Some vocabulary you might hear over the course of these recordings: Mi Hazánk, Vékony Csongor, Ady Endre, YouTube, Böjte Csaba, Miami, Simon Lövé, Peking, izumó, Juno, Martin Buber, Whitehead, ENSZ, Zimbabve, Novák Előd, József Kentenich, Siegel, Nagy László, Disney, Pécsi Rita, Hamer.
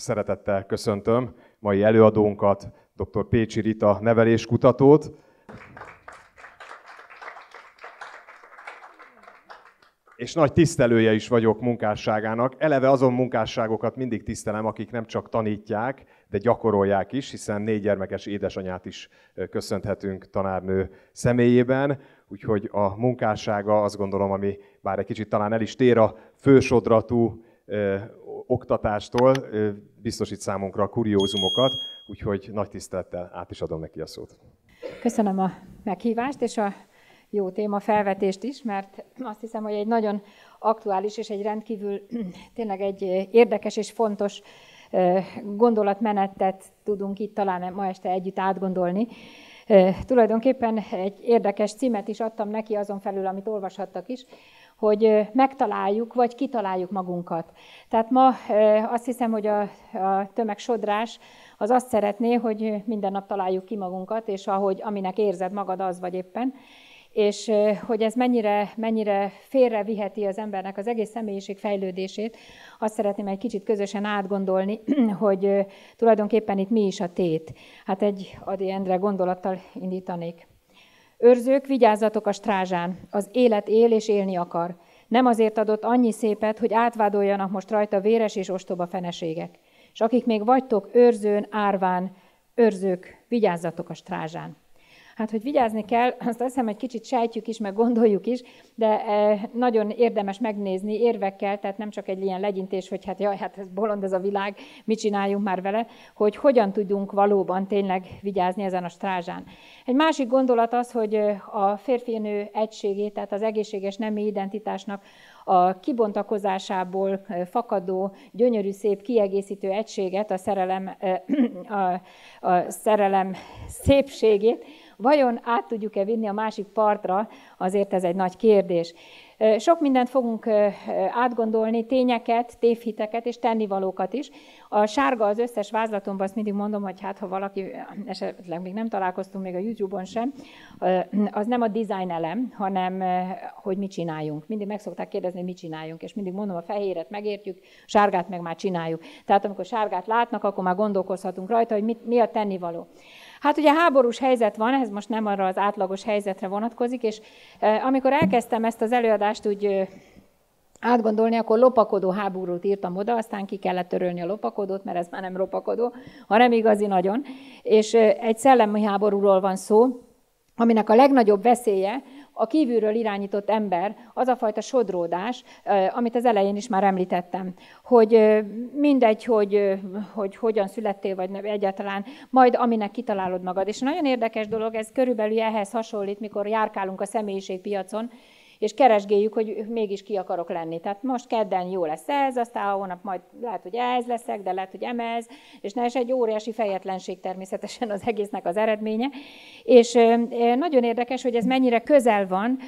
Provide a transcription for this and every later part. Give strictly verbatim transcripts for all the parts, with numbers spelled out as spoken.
szeretettel köszöntöm mai előadónkat, dr. Pécsi Rita neveléskutatót. És nagy tisztelője is vagyok munkásságának. Eleve azon munkásságokat mindig tisztelem, akik nem csak tanítják, de gyakorolják is, hiszen négy gyermekes édesanyát is köszönhetünk tanárnő személyében. Úgyhogy a munkássága, azt gondolom, ami bár egy kicsit talán el is tér a fősodratú ö, oktatástól, ö, biztosít számunkra a kuriózumokat, úgyhogy nagy tisztelettel át is adom neki a szót. Köszönöm a meghívást és a jó téma felvetést is, mert azt hiszem, hogy egy nagyon aktuális és egy rendkívül tényleg egy érdekes és fontos gondolatmenetet tudunk itt talán ma este együtt átgondolni. Tulajdonképpen egy érdekes címet is adtam neki azon felül, amit olvashattak is, hogy megtaláljuk, vagy kitaláljuk magunkat. Tehát ma azt hiszem, hogy a, a tömegsodrás az azt szeretné, hogy minden nap találjuk ki magunkat, és ahogy, aminek érzed magad, az vagy éppen. És hogy ez mennyire, mennyire félreviheti az embernek az egész személyiség fejlődését, azt szeretném egy kicsit közösen átgondolni, hogy tulajdonképpen itt mi is a tét. Hát egy Ady Endre gondolattal indítanék. Őrzők, vigyázzatok a strázsán, az élet él és élni akar. Nem azért adott annyi szépet, hogy átvádoljanak most rajta véres és ostoba feneségek. És akik még vagytok őrzőn, árván, őrzők, vigyázzatok a strázsán. Hát, hogy vigyázni kell, azt hiszem, egy kicsit sejtjük is, meg gondoljuk is, de nagyon érdemes megnézni érvekkel, tehát nem csak egy ilyen legyintés, hogy hát jaj, hát ez bolond ez a világ, mit csináljunk már vele, hogy hogyan tudjunk valóban tényleg vigyázni ezen a strázsán. Egy másik gondolat az, hogy a férfi-nő egységét, tehát az egészséges nemi identitásnak a kibontakozásából fakadó, gyönyörű, szép, kiegészítő egységet, a szerelem, a, a szerelem szépségét, vajon át tudjuk-e vinni a másik partra, azért ez egy nagy kérdés. Sok mindent fogunk átgondolni, tényeket, tévhiteket és tennivalókat is. A sárga az összes vázlatomban, azt mindig mondom, hogy hát ha valaki, esetleg még nem találkoztunk még a YouTube-on sem, az nem a design elem, hanem hogy mit csináljunk. Mindig meg szokták kérdezni, hogy mit csináljunk, és mindig mondom, a fehéret megértjük, a sárgát meg már csináljuk. Tehát amikor sárgát látnak, akkor már gondolkozhatunk rajta, hogy mit, mi a tennivaló. Hát ugye háborús helyzet van, ez most nem arra az átlagos helyzetre vonatkozik, és amikor elkezdtem ezt az előadást úgy átgondolni, akkor lopakodó háborút írtam oda, aztán ki kellett törölni a lopakodót, mert ez már nem lopakodó, hanem igazi nagyon. És egy szellemi háborúról van szó, aminek a legnagyobb veszélye a kívülről irányított ember, az a fajta sodródás, amit az elején is már említettem, hogy mindegy, hogy, hogy hogyan születtél, vagy egyáltalán, majd aminek kitalálod magad. És nagyon érdekes dolog, ez körülbelül ehhez hasonlít, mikor járkálunk a személyiségpiacon, és keresgéljük, hogy mégis ki akarok lenni. Tehát most kedden jó lesz ez, aztán holnap majd lehet, hogy ez leszek, de lehet, hogy emez, és ne, és egy óriási fejetlenség természetesen az egésznek az eredménye. És nagyon érdekes, hogy ez mennyire közel van.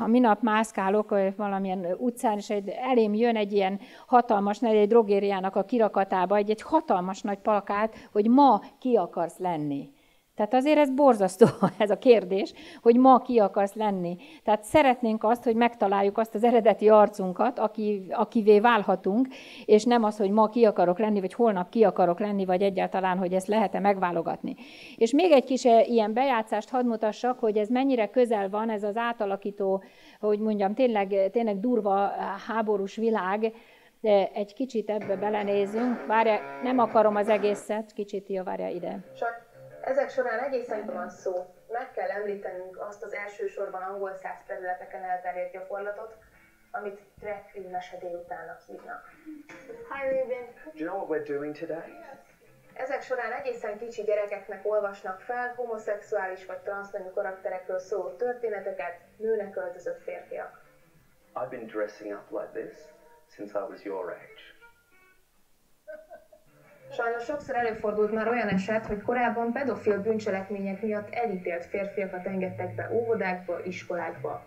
A minap mászkálok valamilyen utcán, és egy, elém jön egy ilyen hatalmas, egy drogériának a kirakatába, egy, egy hatalmas nagy plakát, hogy ma ki akarsz lenni. Tehát azért ez borzasztó, ez a kérdés, hogy ma ki akarsz lenni. Tehát szeretnénk azt, hogy megtaláljuk azt az eredeti arcunkat, aki, akivé válhatunk, és nem az, hogy ma ki akarok lenni, vagy holnap ki akarok lenni, vagy egyáltalán, hogy ezt lehet-e megválogatni. És még egy kis ilyen bejátszást hadd mutassak, hogy ez mennyire közel van, ez az átalakító, hogy mondjam, tényleg, tényleg durva háborús világ. De egy kicsit ebbe belenézünk. Várja, nem akarom az egészet, kicsit jó, várja ide. Ezek során egészen van szó. Meg kell említenünk azt az elsősorban angol száz területeken elterjedt gyakorlatot, amit drag queen mesedélutánnak hívnak. Hi Ruben. Do you know what we're doing today? Ezek során egészen kicsi gyerekeknek olvasnak fel homoszexuális vagy transznemű karakterekről szóló történeteket nőnek öltözött férfiak. I've been dressing up like this since I was your age. Sajnos sokszor előfordult már olyan eset, hogy korábban pedofil bűncselekmények miatt elítélt férfiakat engedtek be óvodákba, iskolákba.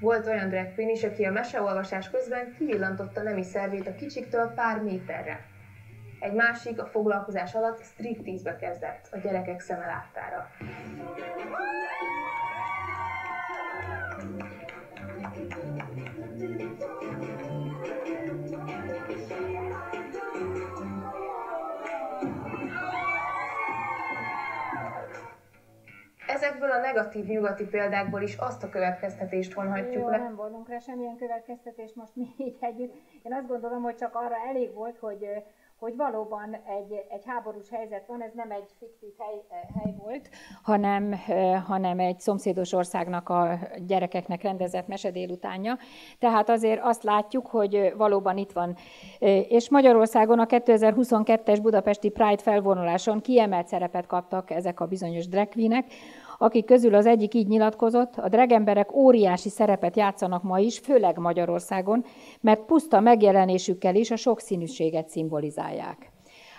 Volt olyan drag queen is, aki a meseolvasás közben kivillantotta nemi szervét a kicsiktől pár méterre. Egy másik a foglalkozás alatt striptease-be kezdett a gyerekek szeme láttára. a negatív nyugati példákból is azt a következtetést vonhatjuk jó, le. Nem vonunk rá semmilyen következtetést most mi így együtt. Én azt gondolom, hogy csak arra elég volt, hogy, hogy valóban egy, egy háborús helyzet van, ez nem egy fiktív hely, hely volt, hanem, hanem egy szomszédos országnak a gyerekeknek rendezett mesedélutánja. Tehát azért azt látjuk, hogy valóban itt van. És Magyarországon a kétezer-huszonkettes budapesti Pride felvonuláson kiemelt szerepet kaptak ezek a bizonyos drag queenek, akik közül az egyik így nyilatkozott, a dregemberek óriási szerepet játszanak ma is, főleg Magyarországon, mert puszta megjelenésükkel is a sokszínűséget szimbolizálják.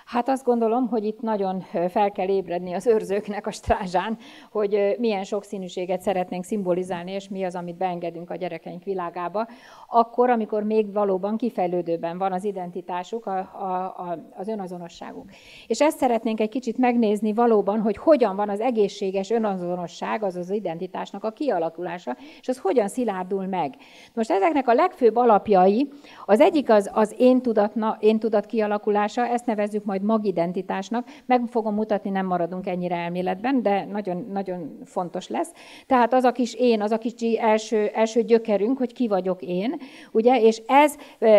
Hát azt gondolom, hogy itt nagyon fel kell ébredni az őrzőknek a strázsán, hogy milyen sokszínűséget szeretnénk szimbolizálni, és mi az, amit beengedünk a gyerekeink világába, akkor, amikor még valóban kifejlődőben van az identitásuk, a, a, a, az önazonosságuk. És ezt szeretnénk egy kicsit megnézni valóban, hogy hogyan van az egészséges önazonosság, az az identitásnak a kialakulása, és az hogyan szilárdul meg. Most ezeknek a legfőbb alapjai, az egyik az, az én, tudatna, én tudat kialakulása, ezt nevezzük majd magidentitásnak, meg fogom mutatni, nem maradunk ennyire elméletben, de nagyon, nagyon fontos lesz. Tehát az a kis én, az a kis első, első gyökerünk, hogy ki vagyok én, ugye, és ez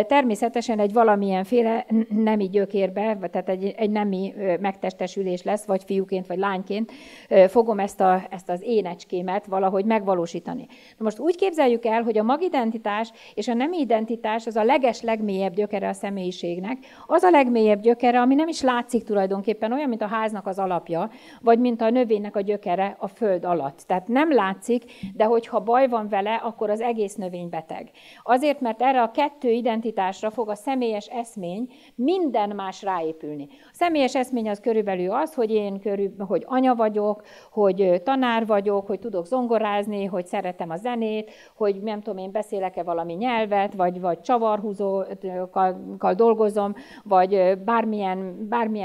természetesen egy valamilyenféle nemi gyökérbe, tehát egy, egy nemi megtestesülés lesz, vagy fiúként, vagy lányként fogom ezt, a, ezt az énecskémet valahogy megvalósítani. Na most úgy képzeljük el, hogy a magidentitás és a nemi identitás az a leges, legmélyebb gyökere a személyiségnek, az a legmélyebb gyökere, ami nem is látszik tulajdonképpen, olyan, mint a háznak az alapja, vagy mint a növénynek a gyökere a föld alatt. Tehát nem látszik, de hogyha baj van vele, akkor az egész növény beteg. Azért, mert erre a kettő identitásra fog a személyes eszmény minden más ráépülni. A személyes eszmény az körülbelül az, hogy én körülbelül, hogy anya vagyok, hogy tanár vagyok, hogy tudok zongorázni, hogy szeretem a zenét, hogy nem tudom, én beszélek-e valami nyelvet, vagy, vagy csavarhúzókkal dolgozom, vagy bármilyen, bármilyen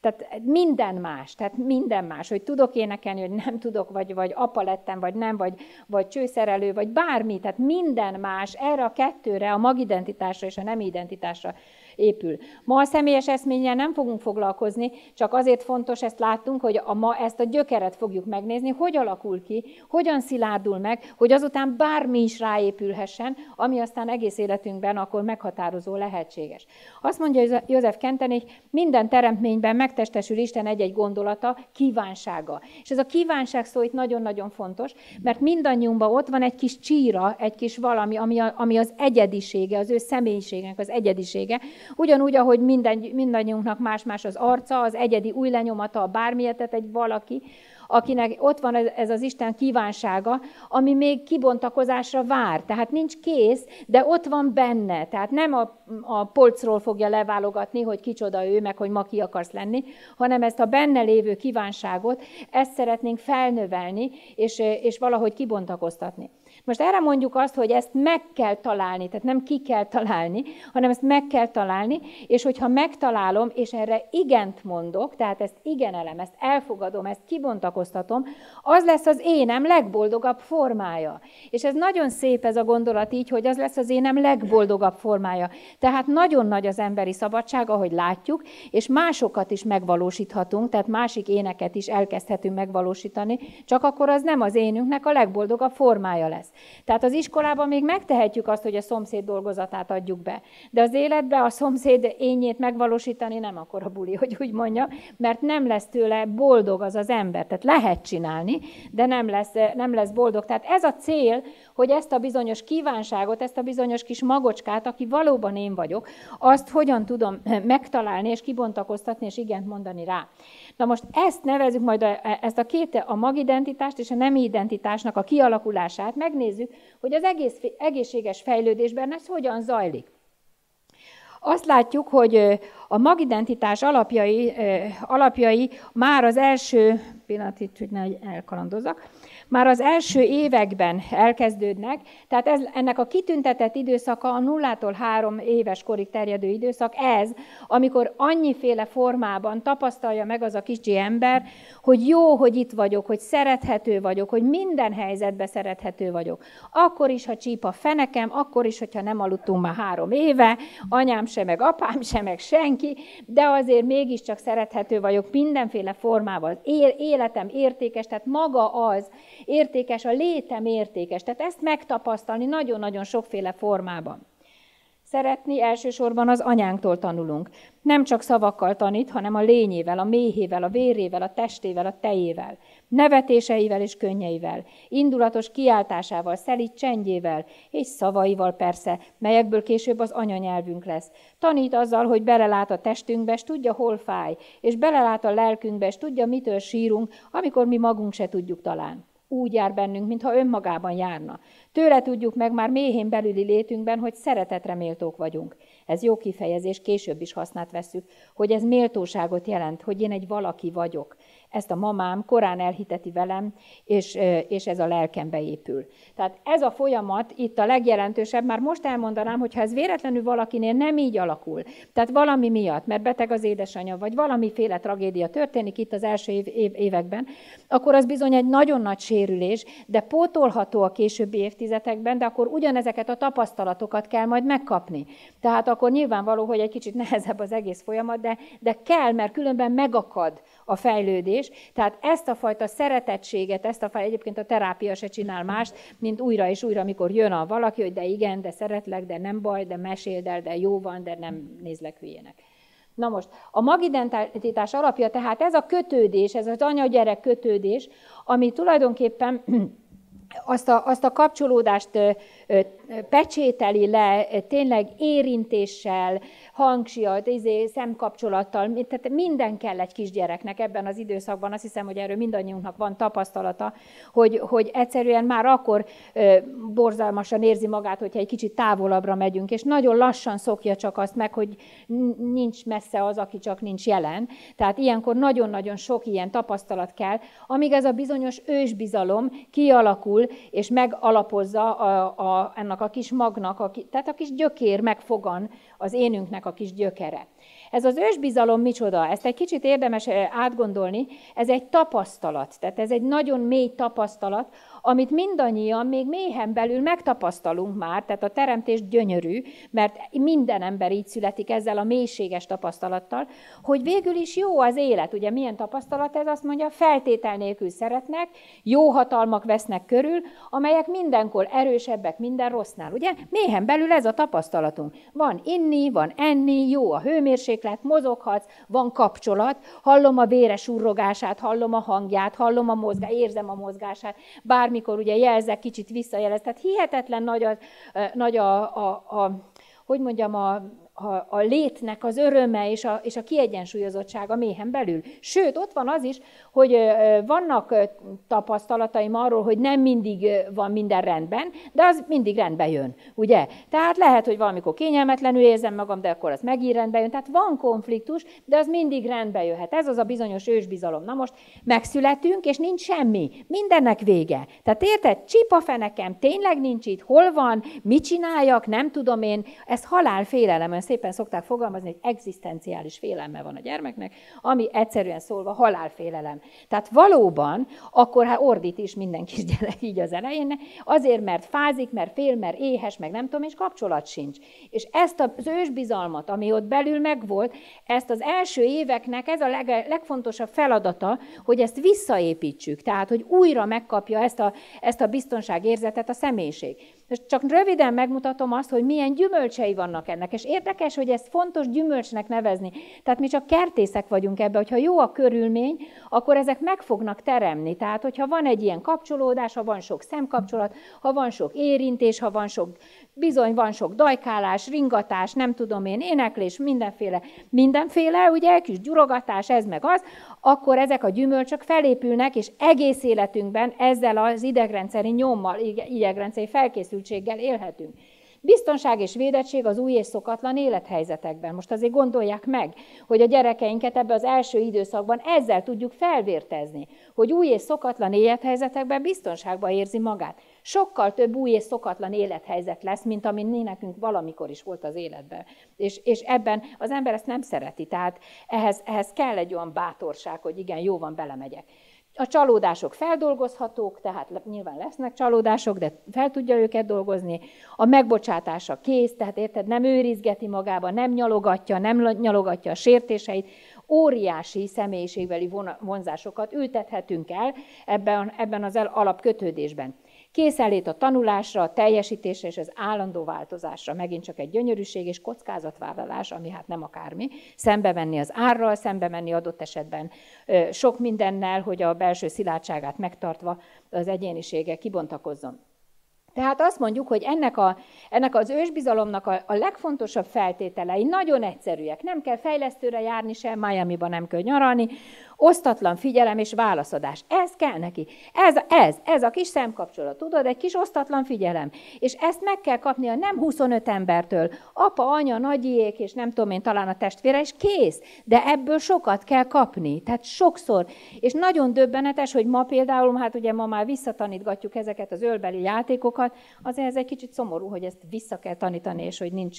tehát minden más, tehát minden más, hogy tudok énekelni, hogy nem tudok, vagy, vagy apa lettem, vagy nem, vagy, vagy csőszerelő, vagy bármi, tehát minden más, erre a kettőre, a magidentitásra és a nemi identitásra épül. Ma a személyes eszménnyel nem fogunk foglalkozni, csak azért fontos, ezt láttunk, hogy a ma ezt a gyökeret fogjuk megnézni, hogy alakul ki, hogyan szilárdul meg, hogy azután bármi is ráépülhessen, ami aztán egész életünkben akkor meghatározó lehetséges. Azt mondja József Kentenich, minden teremtményben megtestesül Isten egy-egy gondolata, kívánsága. És ez a kívánság szó itt nagyon-nagyon fontos, mert mindannyiunkban ott van egy kis csíra, egy kis valami, ami, a, ami az egyedisége, az ő személyiségnek az egyedisége, ugyanúgy, ahogy minden, mindannyiunknak más-más az arca, az egyedi új lenyomata, a bármilyetet egy valaki, akinek ott van ez az Isten kívánsága, ami még kibontakozásra vár. Tehát nincs kész, de ott van benne. Tehát nem a, a polcról fogja leválogatni, hogy kicsoda ő, meg hogy ma ki akarsz lenni, hanem ezt a benne lévő kívánságot, ezt szeretnénk felnövelni, és, és valahogy kibontakoztatni. Most erre mondjuk azt, hogy ezt meg kell találni, tehát nem ki kell találni, hanem ezt meg kell találni, és hogyha megtalálom, és erre igent mondok, tehát ezt igenelem, ezt elfogadom, ezt kibontakoztatom, az lesz az énem legboldogabb formája. És ez nagyon szép ez a gondolat így, hogy az lesz az énem legboldogabb formája. Tehát nagyon nagy az emberi szabadság, ahogy látjuk, és másokat is megvalósíthatunk, tehát másik éneket is elkezdhetünk megvalósítani, csak akkor az nem az énünknek a legboldogabb formája lesz. Tehát az iskolában még megtehetjük azt, hogy a szomszéd dolgozatát adjuk be, de az életbe a szomszéd énjét megvalósítani nem akkora buli, hogy úgy mondja, mert nem lesz tőle boldog az az ember. Tehát lehet csinálni, de nem lesz, nem lesz boldog. Tehát ez a cél, hogy ezt a bizonyos kívánságot, ezt a bizonyos kis magocskát, aki valóban én vagyok, azt hogyan tudom megtalálni és kibontakoztatni és igent mondani rá. Na most ezt nevezzük majd, a, ezt a két, a magidentitást és a nemi identitásnak a kialakulását, megnézzük, hogy az egész, egészséges fejlődésben ez hogyan zajlik. Azt látjuk, hogy a magidentitás alapjai, alapjai már az első, pillanat itt, hogy ne elkalandozzak, már az első években elkezdődnek, tehát ez, ennek a kitüntetett időszaka a nullától három éves korig terjedő időszak, ez, amikor annyiféle formában tapasztalja meg az a kicsi ember, hogy jó, hogy itt vagyok, hogy szerethető vagyok, hogy minden helyzetben szerethető vagyok. Akkor is, ha csíp a fenekem, akkor is, hogyha nem aludtunk már három éve, anyám se, meg apám se, meg senki, de azért mégiscsak szerethető vagyok mindenféle formával. Életem értékes, tehát maga az értékes, a létem értékes. Tehát ezt megtapasztalni nagyon-nagyon sokféle formában. Szeretni elsősorban az anyánktól tanulunk. Nem csak szavakkal tanít, hanem a lényével, a méhével, a vérével, a testével, a tejével, nevetéseivel és könnyeivel, indulatos kiáltásával, szelíd csendjével, és szavaival persze, melyekből később az anyanyelvünk lesz. Tanít azzal, hogy belelát a testünkbe, és tudja, hol fáj, és belelát a lelkünkbe, és tudja, mitől sírunk, amikor mi magunk se tudjuk talán. Úgy jár bennünk, mintha önmagában járna. Tőle tudjuk meg már méhén belüli létünkben, hogy szeretetre méltók vagyunk. Ez jó kifejezés, később is használt vesszük, hogy ez méltóságot jelent, hogy én egy valaki vagyok. Ezt a mamám korán elhiteti velem, és, és ez a lelkembe épül. Tehát ez a folyamat itt a legjelentősebb, már most elmondanám, hogy ha ez véletlenül valakinél nem így alakul, tehát valami miatt, mert beteg az édesanyja, vagy valamiféle tragédia történik itt az első év, év, években, akkor az bizony egy nagyon nagy sérülés, de pótolható a későbbi évtizedekben, de akkor ugyanezeket a tapasztalatokat kell majd megkapni. Tehát akkor nyilvánvaló, hogy egy kicsit nehezebb az egész folyamat, de, de kell, mert különben megakad a fejlődés. Tehát ezt a fajta szeretettséget, ezt a fajta, egyébként a terápia se csinál mást, mint újra és újra, amikor jön a valaki, hogy de igen, de szeretlek, de nem baj, de meséld el, de jó van, de nem nézlek hülyének. Na most, a magidentitás alapja tehát ez a kötődés, ez az anya-gyerek kötődés, ami tulajdonképpen azt a, azt a kapcsolódást pecsételi le tényleg érintéssel, hangsíjat, izé, szemkapcsolattal, tehát minden kell egy kisgyereknek ebben az időszakban, azt hiszem, hogy erről mindannyiunknak van tapasztalata, hogy, hogy egyszerűen már akkor borzalmasan érzi magát, hogyha egy kicsit távolabbra megyünk, és nagyon lassan szokja csak azt meg, hogy nincs messze az, aki csak nincs jelen. Tehát ilyenkor nagyon-nagyon sok ilyen tapasztalat kell, amíg ez a bizonyos ősbizalom kialakul, és megalapozza a, a ennek a kis magnak, a, tehát a kis gyökér megfogan az énünknek a kis gyökere. Ez az ősbizalom micsoda? Ezt egy kicsit érdemes átgondolni. Ez egy tapasztalat, tehát ez egy nagyon mély tapasztalat, amit mindannyian még méhen belül megtapasztalunk már, tehát a teremtés gyönyörű, mert minden ember így születik ezzel a mélységes tapasztalattal, hogy végül is jó az élet. Ugye milyen tapasztalat ez? Azt mondja, feltétel nélkül szeretnek, jó hatalmak vesznek körül, amelyek mindenkor erősebbek minden rossznál. Ugye méhen belül ez a tapasztalatunk. Van inni, van enni, jó a hőmérséklet, mozoghatsz, van kapcsolat, hallom a véres urrogását, hallom a hangját, hallom a mozgását, érzem a mozgását, bár mikor ugye jelzek, kicsit visszajelez. Tehát hihetetlen nagy a, nagy a, a, a hogy mondjam, a, a, a létnek az öröme és a, és a kiegyensúlyozottsága méhen belül. Sőt, ott van az is, hogy vannak tapasztalataim arról, hogy nem mindig van minden rendben, de az mindig rendbe jön, ugye? Tehát lehet, hogy valamikor kényelmetlenül érzem magam, de akkor az megint rendbe jön. Tehát van konfliktus, de az mindig rendbe jöhet. Ez az a bizonyos ősbizalom. Na most megszületünk, és nincs semmi. Mindennek vége. Tehát érted? Csíp a fenekem, tényleg nincs itt, hol van, mit csináljak, nem tudom én. Ez halálfélelem. Szépen szokták fogalmazni, hogy egzisztenciális félelme van a gyermeknek, ami egyszerűen szólva halálfélelem. Tehát valóban, akkor hát ordít is minden kisgyerek így az elején, azért, mert fázik, mert fél, mert éhes, meg nem tudom, és kapcsolat sincs. És ezt az ősbizalmat, ami ott belül megvolt, ezt az első éveknek ez a leg, legfontosabb feladata, hogy ezt visszaépítsük, tehát, hogy újra megkapja ezt a, ezt a biztonságérzetet a személyiség. És csak röviden megmutatom azt, hogy milyen gyümölcsei vannak ennek, és érdekes, hogy ezt fontos gyümölcsnek nevezni. Tehát mi csak kertészek vagyunk ebbe, hogyha jó a körülmény, akkor ezek meg fognak teremni. Tehát, hogyha van egy ilyen kapcsolódás, ha van sok szemkapcsolat, ha van sok érintés, ha van sok, bizony van sok dajkálás, ringatás, nem tudom én, éneklés, mindenféle, mindenféle, ugye, kis gyurogatás, ez meg az, akkor ezek a gyümölcsök felépülnek, és egész életünkben ezzel az idegrendszeri nyommal, idegrendszeri felkészültséggel élhetünk. Biztonság és védettség az új és szokatlan élethelyzetekben. Most azért gondolják meg, hogy a gyerekeinket ebbe az első időszakban ezzel tudjuk felvértezni, hogy új és szokatlan élethelyzetekben biztonságban érzi magát. Sokkal több új és szokatlan élethelyzet lesz, mint ami nekünk valamikor is volt az életben. És, és ebben az ember ezt nem szereti, tehát ehhez, ehhez kell egy olyan bátorság, hogy igen, jó van, belemegyek. A csalódások feldolgozhatók, tehát nyilván lesznek csalódások, de fel tudja őket dolgozni. A megbocsátása kész, tehát érted, nem őrizgeti magába, nem nyalogatja, nem nyalogatja a sértéseit. Óriási személyiségbeli vonzásokat ültethetünk el ebben, ebben az alapkötődésben. Készenlét a tanulásra, a teljesítésre és az állandó változásra. Megint csak egy gyönyörűség és kockázatvállalás, ami hát nem akármi. Szembe menni az árral, szembe menni adott esetben sok mindennel, hogy a belső szilárdságát megtartva az egyénisége kibontakozzon. Tehát azt mondjuk, hogy ennek, a, ennek az ősbizalomnak a, a legfontosabb feltételei nagyon egyszerűek. Nem kell fejlesztőre járni sem, Miamiban nem kell nyaralni. Osztatlan figyelem és válaszadás. Ez kell neki. Ez, ez, ez a kis szemkapcsolat, tudod, egy kis osztatlan figyelem. És ezt meg kell kapnia nem huszonöt embertől. Apa, anya, nagyiék, és nem tudom én, talán a testvére, és kész. De ebből sokat kell kapni. Tehát sokszor. És nagyon döbbenetes, hogy ma például, hát ugye ma már visszatanítgatjuk ezeket az ölbeli játékokat, azért ez egy kicsit szomorú, hogy ezt vissza kell tanítani, és hogy nincs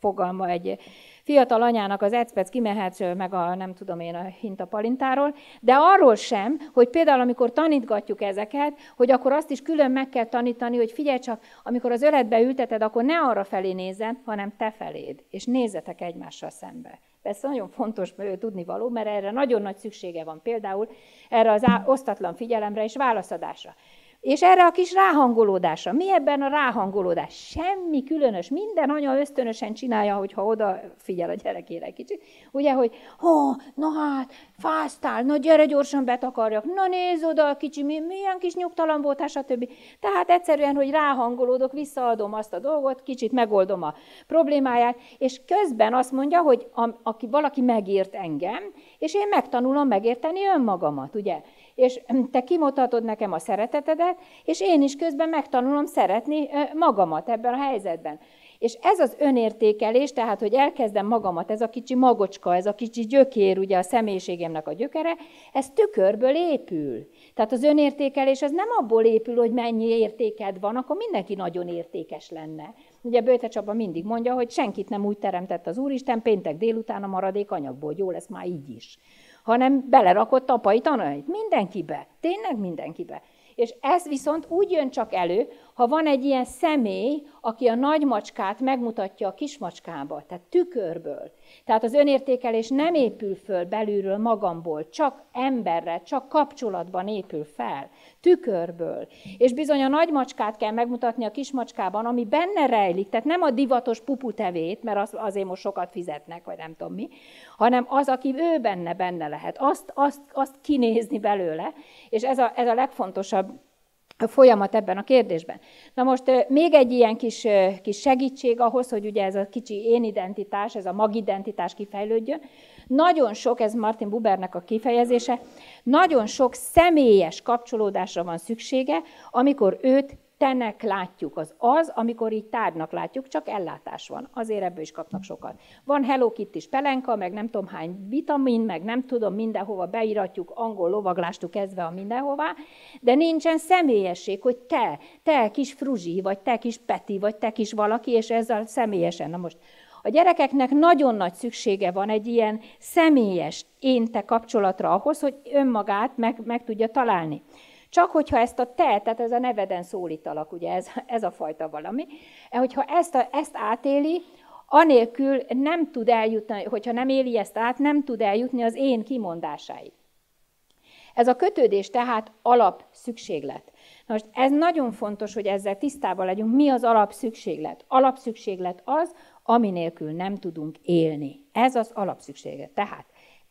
fogalma egy fiatal anyának az ecpec kimehet, meg a nem tudom én a hintapalintáról, de arról sem, hogy például amikor tanítgatjuk ezeket, hogy akkor azt is külön meg kell tanítani, hogy figyelj csak, amikor az öletbe ülteted, akkor ne arra felé nézzen, hanem te feléd, és nézzetek egymással szembe. Ez nagyon fontos tudnivaló, mert erre nagyon nagy szüksége van például, erre az osztatlan figyelemre és válaszadásra. És erre a kis ráhangolódásra. Mi ebben a ráhangolódás? Semmi különös. Minden anya ösztönösen csinálja, hogyha oda figyel a gyerekére kicsit. Ugye, hogy ha, na hát, fáztál, na gyere gyorsan betakarjak, na nézz oda a kicsi, milyen kis nyugtalan voltál, stb. Tehát egyszerűen, hogy ráhangolódok, visszaadom azt a dolgot, kicsit megoldom a problémáját, és közben azt mondja, hogy a, aki, valaki megért engem, és én megtanulom megérteni önmagamat, ugye? És te kimutatod nekem a szeretetedet, és én is közben megtanulom szeretni magamat ebben a helyzetben. És ez az önértékelés, tehát, hogy elkezdem magamat, ez a kicsi magocska, ez a kicsi gyökér, ugye a személyiségemnek a gyökere, ez tükörből épül. Tehát az önértékelés az nem abból épül, hogy mennyi értéked van, akkor mindenki nagyon értékes lenne. Ugye Böjte Csaba mindig mondja, hogy senkit nem úgy teremtett az Úristen, péntek délután a maradék anyagból, jó lesz már így is, hanem belerakott apai tanait mindenkibe, tényleg mindenkibe. És ez viszont úgy jön csak elő, ha van egy ilyen személy, aki a nagymacskát megmutatja a kismacskába, tehát tükörből. Tehát az önértékelés nem épül föl belülről magamból, csak emberrel, csak kapcsolatban épül fel, tükörből. És bizony a nagymacskát kell megmutatni a kismacskában, ami benne rejlik, tehát nem a divatos puputevét, mert azért most sokat fizetnek, vagy nem tudom mi, hanem az, aki ő benne, benne lehet. Azt, azt, azt kinézni belőle, és ez a, ez a legfontosabb a folyamat ebben a kérdésben. Na most még egy ilyen kis, kis segítség ahhoz, hogy ugye ez a kicsi énidentitás, ez a magidentitás kifejlődjön. Nagyon sok, ez Martin Bubernek a kifejezése, nagyon sok személyes kapcsolódásra van szüksége, amikor őt tenek látjuk, az az, amikor így tárgynak látjuk, csak ellátás van. Azért ebből is kapnak sokat. Van Hello Kitty-s pelenka, meg nem tudom hány vitamin, meg nem tudom, mindenhova beiratjuk, angol lovaglástól kezdve a mindenhová, de nincsen személyesség, hogy te, te kis Fruzsi, vagy te kis Peti, vagy te kis valaki, és ezzel személyesen. Na most a gyerekeknek nagyon nagy szüksége van egy ilyen személyes én-te kapcsolatra ahhoz, hogy önmagát meg, meg tudja találni. Csak hogyha ezt a te, tehát ez a neveden szólítalak, ugye ez, ez a fajta valami, hogyha ezt, a, ezt átéli, anélkül nem tud eljutni, hogyha nem éli ezt át, nem tud eljutni az én kimondásáig. Ez a kötődés tehát alapszükséglet. Most ez nagyon fontos, hogy ezzel tisztában legyünk. Mi az alapszükséglet? Alapszükséglet az, ami nélkül nem tudunk élni. Ez az alapszükséglet. Tehát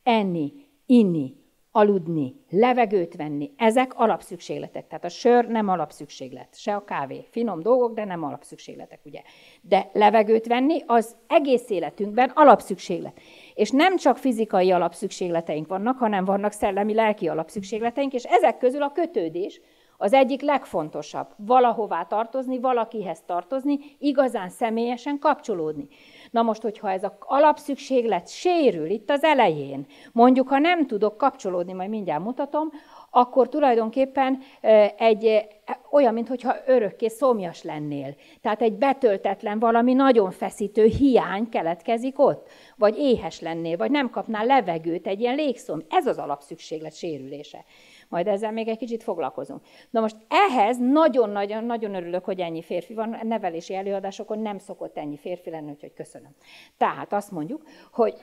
enni, inni, aludni, levegőt venni, ezek alapszükségletek. Tehát a sör nem alapszükséglet, se a kávé. Finom dolgok, de nem alapszükségletek, ugye. De levegőt venni, az egész életünkben alapszükséglet. És nem csak fizikai alapszükségleteink vannak, hanem vannak szellemi, lelki alapszükségleteink, és ezek közül a kötődés, Az egyik legfontosabb, valahová tartozni, valakihez tartozni, igazán személyesen kapcsolódni. Na most, hogyha ez az alapszükséglet sérül itt az elején, mondjuk, ha nem tudok kapcsolódni, majd mindjárt mutatom, akkor tulajdonképpen egy, olyan, mintha örökké szomjas lennél. Tehát egy betöltetlen, valami nagyon feszítő hiány keletkezik ott. Vagy éhes lennél, vagy nem kapnál levegőt, egy ilyen légszom. Ez az alapszükséglet sérülése. Majd ezzel még egy kicsit foglalkozunk. Na most ehhez nagyon-nagyon örülök, hogy ennyi férfi van. A nevelési előadásokon nem szokott ennyi férfi lenni, úgyhogy köszönöm. Tehát azt mondjuk, hogy,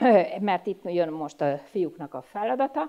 mert itt jön most a fiúknak a feladata,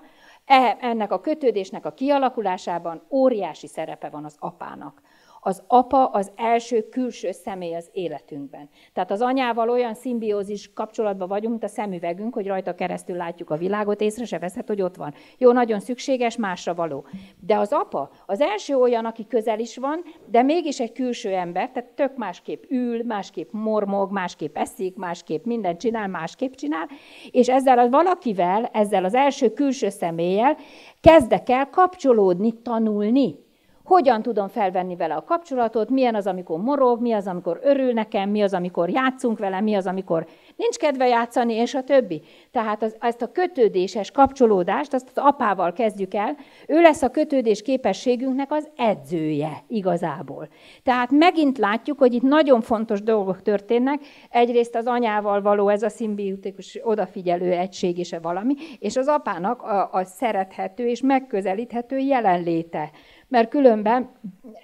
ennek a kötődésnek a kialakulásában óriási szerepe van az apának. Az apa az első külső személy az életünkben. Tehát az anyával olyan szimbiózis kapcsolatban vagyunk, mint a szemüvegünk, hogy rajta keresztül látjuk a világot, észre se veszed, hogy ott van. Jó, nagyon szükséges, másra való. De az apa az első olyan, aki közel is van, de mégis egy külső ember, tehát tök másképp ül, másképp mormog, másképp eszik, másképp mindent csinál, másképp csinál, és ezzel az valakivel, ezzel az első külső személlyel kezdek el kapcsolódni, tanulni. Hogyan tudom felvenni vele a kapcsolatot, milyen az, amikor morog, mi az, amikor örül nekem, mi az, amikor játszunk vele, mi az, amikor nincs kedve játszani, és a többi. Tehát az, ezt a kötődéses kapcsolódást, azt az apával kezdjük el, ő lesz a kötődés képességünknek az edzője igazából. Tehát megint látjuk, hogy itt nagyon fontos dolgok történnek, egyrészt az anyával való ez a szimbiotikus odafigyelő egység és valami, és az apának a, a szerethető és megközelíthető jelenléte. Mert különben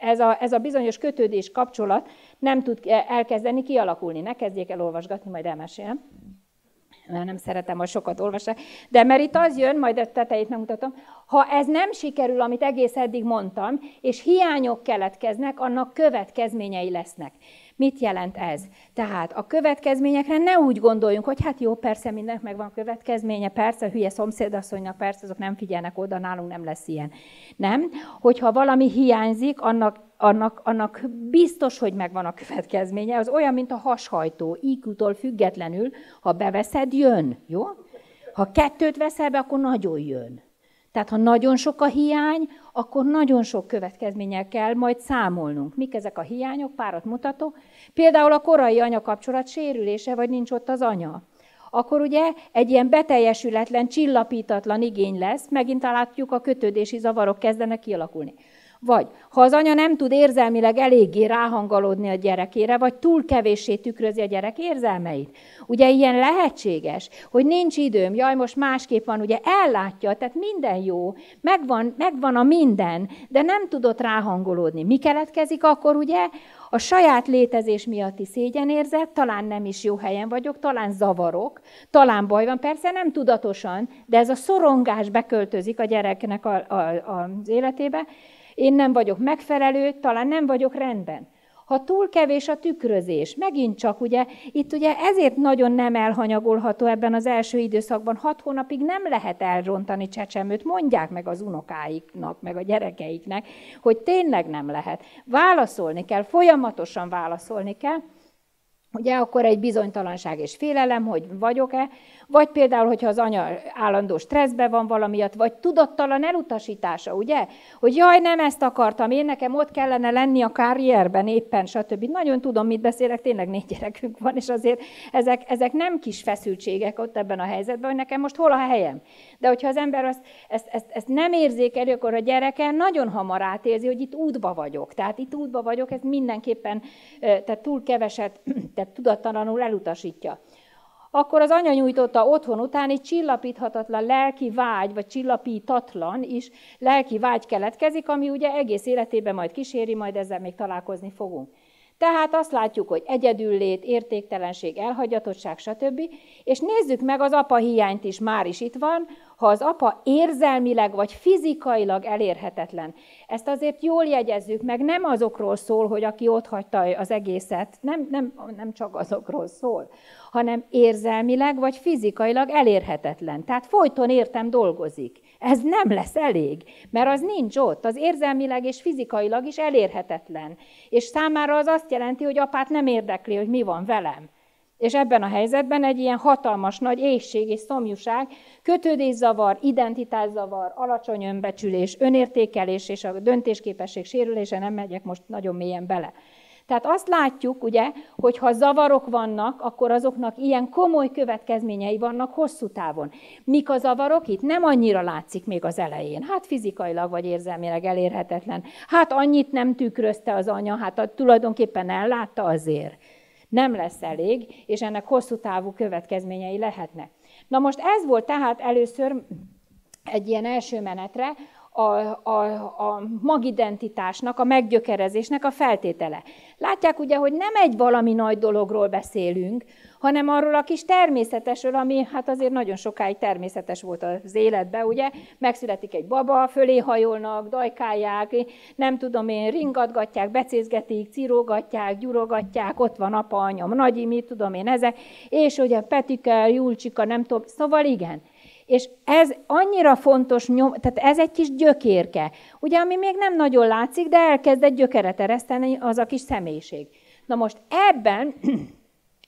ez a, ez a bizonyos kötődés kapcsolat nem tud elkezdeni kialakulni. Ne kezdjék el olvasgatni, majd elmesélem. Mert nem szeretem, hogy sokat olvasok. De mert itt az jön, majd a tetejét megmutatom, ha ez nem sikerül, amit egész eddig mondtam, és hiányok keletkeznek, annak következményei lesznek. Mit jelent ez? Tehát a következményekre ne úgy gondoljunk, hogy hát jó, persze mindenek megvan a következménye, persze hülye szomszédasszonynak, persze azok nem figyelnek oda, nálunk nem lesz ilyen. Nem? Hogyha valami hiányzik, annak, annak, annak biztos, hogy megvan a következménye. Az olyan, mint a hashajtó, í kú-tól függetlenül, ha beveszed, jön. Jó? Ha kettőt veszel be, akkor nagyon jön. Tehát, ha nagyon sok a hiány, akkor nagyon sok következménnyel kell majd számolnunk. Mik ezek a hiányok? Párat mutatok. Például a korai anyakapcsolat sérülése, vagy nincs ott az anya. Akkor ugye egy ilyen beteljesületlen, csillapítatlan igény lesz, megint látjuk, a kötődési zavarok kezdenek kialakulni. Vagy ha az anya nem tud érzelmileg eléggé ráhangolódni a gyerekére, vagy túl kevéssé tükrözi a gyerek érzelmeit. Ugye ilyen lehetséges, hogy nincs időm, jaj, most másképp van, ugye ellátja, tehát minden jó, megvan, megvan a minden, de nem tudott ráhangolódni. Mi keletkezik akkor ugye? A saját létezés miatti szégyenérzet, talán nem is jó helyen vagyok, talán zavarok, talán baj van, persze nem tudatosan, de ez a szorongás beköltözik a gyereknek a, a, a, az életébe. Én nem vagyok megfelelő, talán nem vagyok rendben. Ha túl kevés a tükrözés, megint csak ugye, itt ugye ezért nagyon nem elhanyagolható ebben az első időszakban, hat hónapig nem lehet elrontani csecsemőt, mondják meg az unokáiknak, meg a gyerekeiknek, hogy tényleg nem lehet. Válaszolni kell, folyamatosan válaszolni kell. Ugye akkor egy bizonytalanság és félelem, hogy vagyok-e, vagy például, hogyha az anya állandó stresszben van valamiatt, vagy tudattalan elutasítása, ugye? Hogy jaj, nem ezt akartam, én nekem ott kellene lenni a karrierben éppen, stb. Nagyon tudom, mit beszélek, tényleg négy gyerekünk van, és azért ezek, ezek nem kis feszültségek ott ebben a helyzetben, hogy nekem most hol a helyem. De hogyha az ember azt, ezt, ezt, ezt nem érzékeli, akkor a gyereke nagyon hamar átérzi, hogy itt útba vagyok. Tehát itt útba vagyok, ez mindenképpen tehát túl keveset, tehát tudattalanul elutasítja. Akkor az anya nyújtotta otthon után egy csillapíthatatlan lelki vágy, vagy csillapítatlan is lelki vágy keletkezik, ami ugye egész életében majd kíséri, majd ezzel még találkozni fogunk. Tehát azt látjuk, hogy egyedüllét, értéktelenség, elhagyatottság, stb. És nézzük meg az apa hiányt is, már is itt van, ha az apa érzelmileg vagy fizikailag elérhetetlen. Ezt azért jól jegyezzük meg, nem azokról szól, hogy aki otthagyta az egészet, nem, nem, nem csak azokról szól, hanem érzelmileg vagy fizikailag elérhetetlen. Tehát folyton értem dolgozik. Ez nem lesz elég, mert az nincs ott, az érzelmileg és fizikailag is elérhetetlen. És számára az azt jelenti, hogy apát nem érdekli, hogy mi van velem. És ebben a helyzetben egy ilyen hatalmas nagy éhség és szomjúság, kötődészavar, identitászavar, alacsony önbecsülés, önértékelés és a döntésképesség sérülése, nem megyek most nagyon mélyen bele. Tehát azt látjuk, ugye, hogy ha zavarok vannak, akkor azoknak ilyen komoly következményei vannak hosszú távon. Mik a zavarok? Itt nem annyira látszik még az elején. Hát fizikailag vagy érzelmileg elérhetetlen. Hát annyit nem tükrözte az anya, hát tulajdonképpen ellátta azért. Nem lesz elég, és ennek hosszú távú következményei lehetnek. Na most ez volt tehát először egy ilyen első menetre, A, a, a magidentitásnak, a meggyökerezésnek a feltétele. Látják ugye, hogy nem egy valami nagy dologról beszélünk, hanem arról a kis természetesről, ami hát azért nagyon sokáig természetes volt az életben, ugye? Megszületik egy baba, fölé hajolnak, dajkálják, nem tudom én, ringatgatják, becézgetik, cirógatják, gyurogatják, ott van apa, anya, nagyi, mit tudom én, ezek, és ugye Petike, Julcsika, nem tudom, szóval igen. És ez annyira fontos nyom, tehát ez egy kis gyökérke, ugye, ami még nem nagyon látszik, de elkezdett gyökeret ereszteni az a kis személyiség. Na most ebben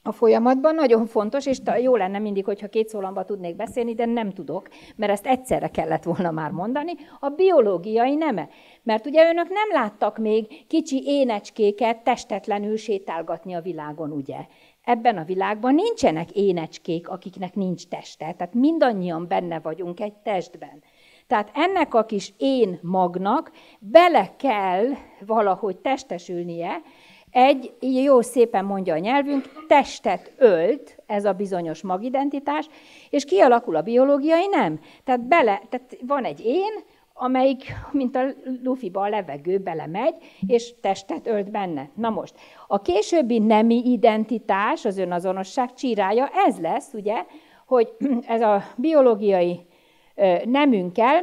a folyamatban nagyon fontos, és jó lenne mindig, hogyha két szólamban tudnék beszélni, de nem tudok, mert ezt egyszerre kellett volna már mondani, a biológiai neme. Mert ugye önök nem láttak még kicsi énecskéket testetlenül sétálgatni a világon, ugye? Ebben a világban nincsenek énecskék, akiknek nincs teste, tehát mindannyian benne vagyunk egy testben. Tehát ennek a kis én magnak bele kell valahogy testesülnie, egy, jó szépen mondja a nyelvünk, testet ölt ez a bizonyos magidentitás, és kialakul a biológiai nem. Tehát, bele, tehát van egy én, amelyik, mint a lufiba a levegő belemegy, és testet ölt benne. Na most, a későbbi nemi identitás, az önazonosság csírája, ez lesz, ugye, hogy ez a biológiai nemünkkel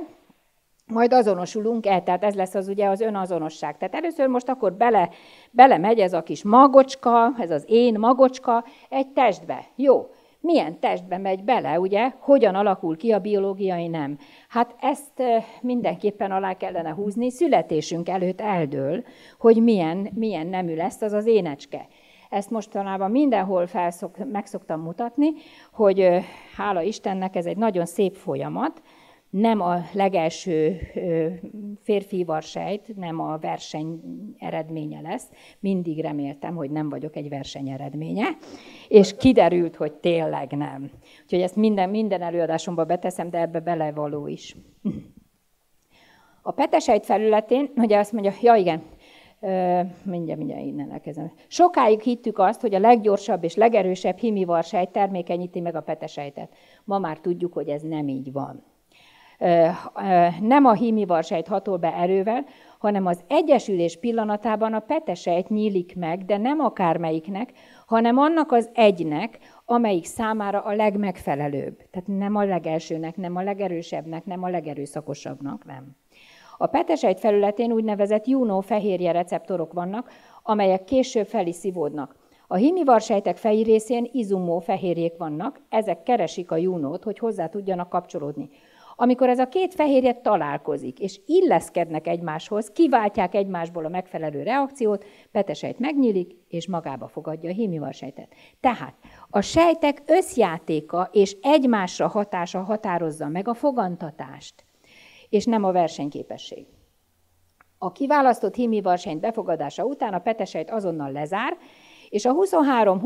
majd azonosulunk el, tehát ez lesz az ugye az önazonosság. Tehát először most akkor bele, belemegy ez a kis magocska, ez az én magocska egy testbe. Jó. Milyen testbe megy bele, ugye? Hogyan alakul ki a biológiai nem? Hát ezt mindenképpen alá kellene húzni, születésünk előtt eldől, hogy milyen, milyen nemű lesz az az énecske. Ezt mostanában mindenhol felszok, meg szoktam mutatni, hogy hála Istennek ez egy nagyon szép folyamat, nem a legelső férfi ivarsejt, nem a verseny eredménye lesz. Mindig reméltem, hogy nem vagyok egy verseny eredménye, és kiderült, hogy tényleg nem. Úgyhogy ezt minden, minden előadásomba beteszem, de ebbe belevaló is. A petesejt felületén, ugye azt mondja, ja igen, mindjárt, mindjárt innen elkezdem. Sokáig hittük azt, hogy a leggyorsabb és legerősebb hímivarsejt termékenyíti meg a petesejtet. Ma már tudjuk, hogy ez nem így van. Nem a hímivarsejt hatol be erővel, hanem az egyesülés pillanatában a petesejt nyílik meg, de nem akármelyiknek, hanem annak az egynek, amelyik számára a legmegfelelőbb. Tehát nem a legelsőnek, nem a legerősebbnek, nem a legerőszakosabbnak, nem. A petesejt felületén úgynevezett Juno fehérje receptorok vannak, amelyek később fel is szívódnak. A hímivarsejtek feji részén izumó fehérjék vannak, ezek keresik a Junót, hogy hozzá tudjanak kapcsolódni. Amikor ez a két fehérje találkozik, és illeszkednek egymáshoz, kiváltják egymásból a megfelelő reakciót, petesejt megnyílik, és magába fogadja a hímivarsejtet. Tehát a sejtek összjátéka és egymásra hatása határozza meg a fogantatást, és nem a versenyképesség. A kiválasztott hímivarsejt befogadása után a petesejt azonnal lezár, és a huszonhárom,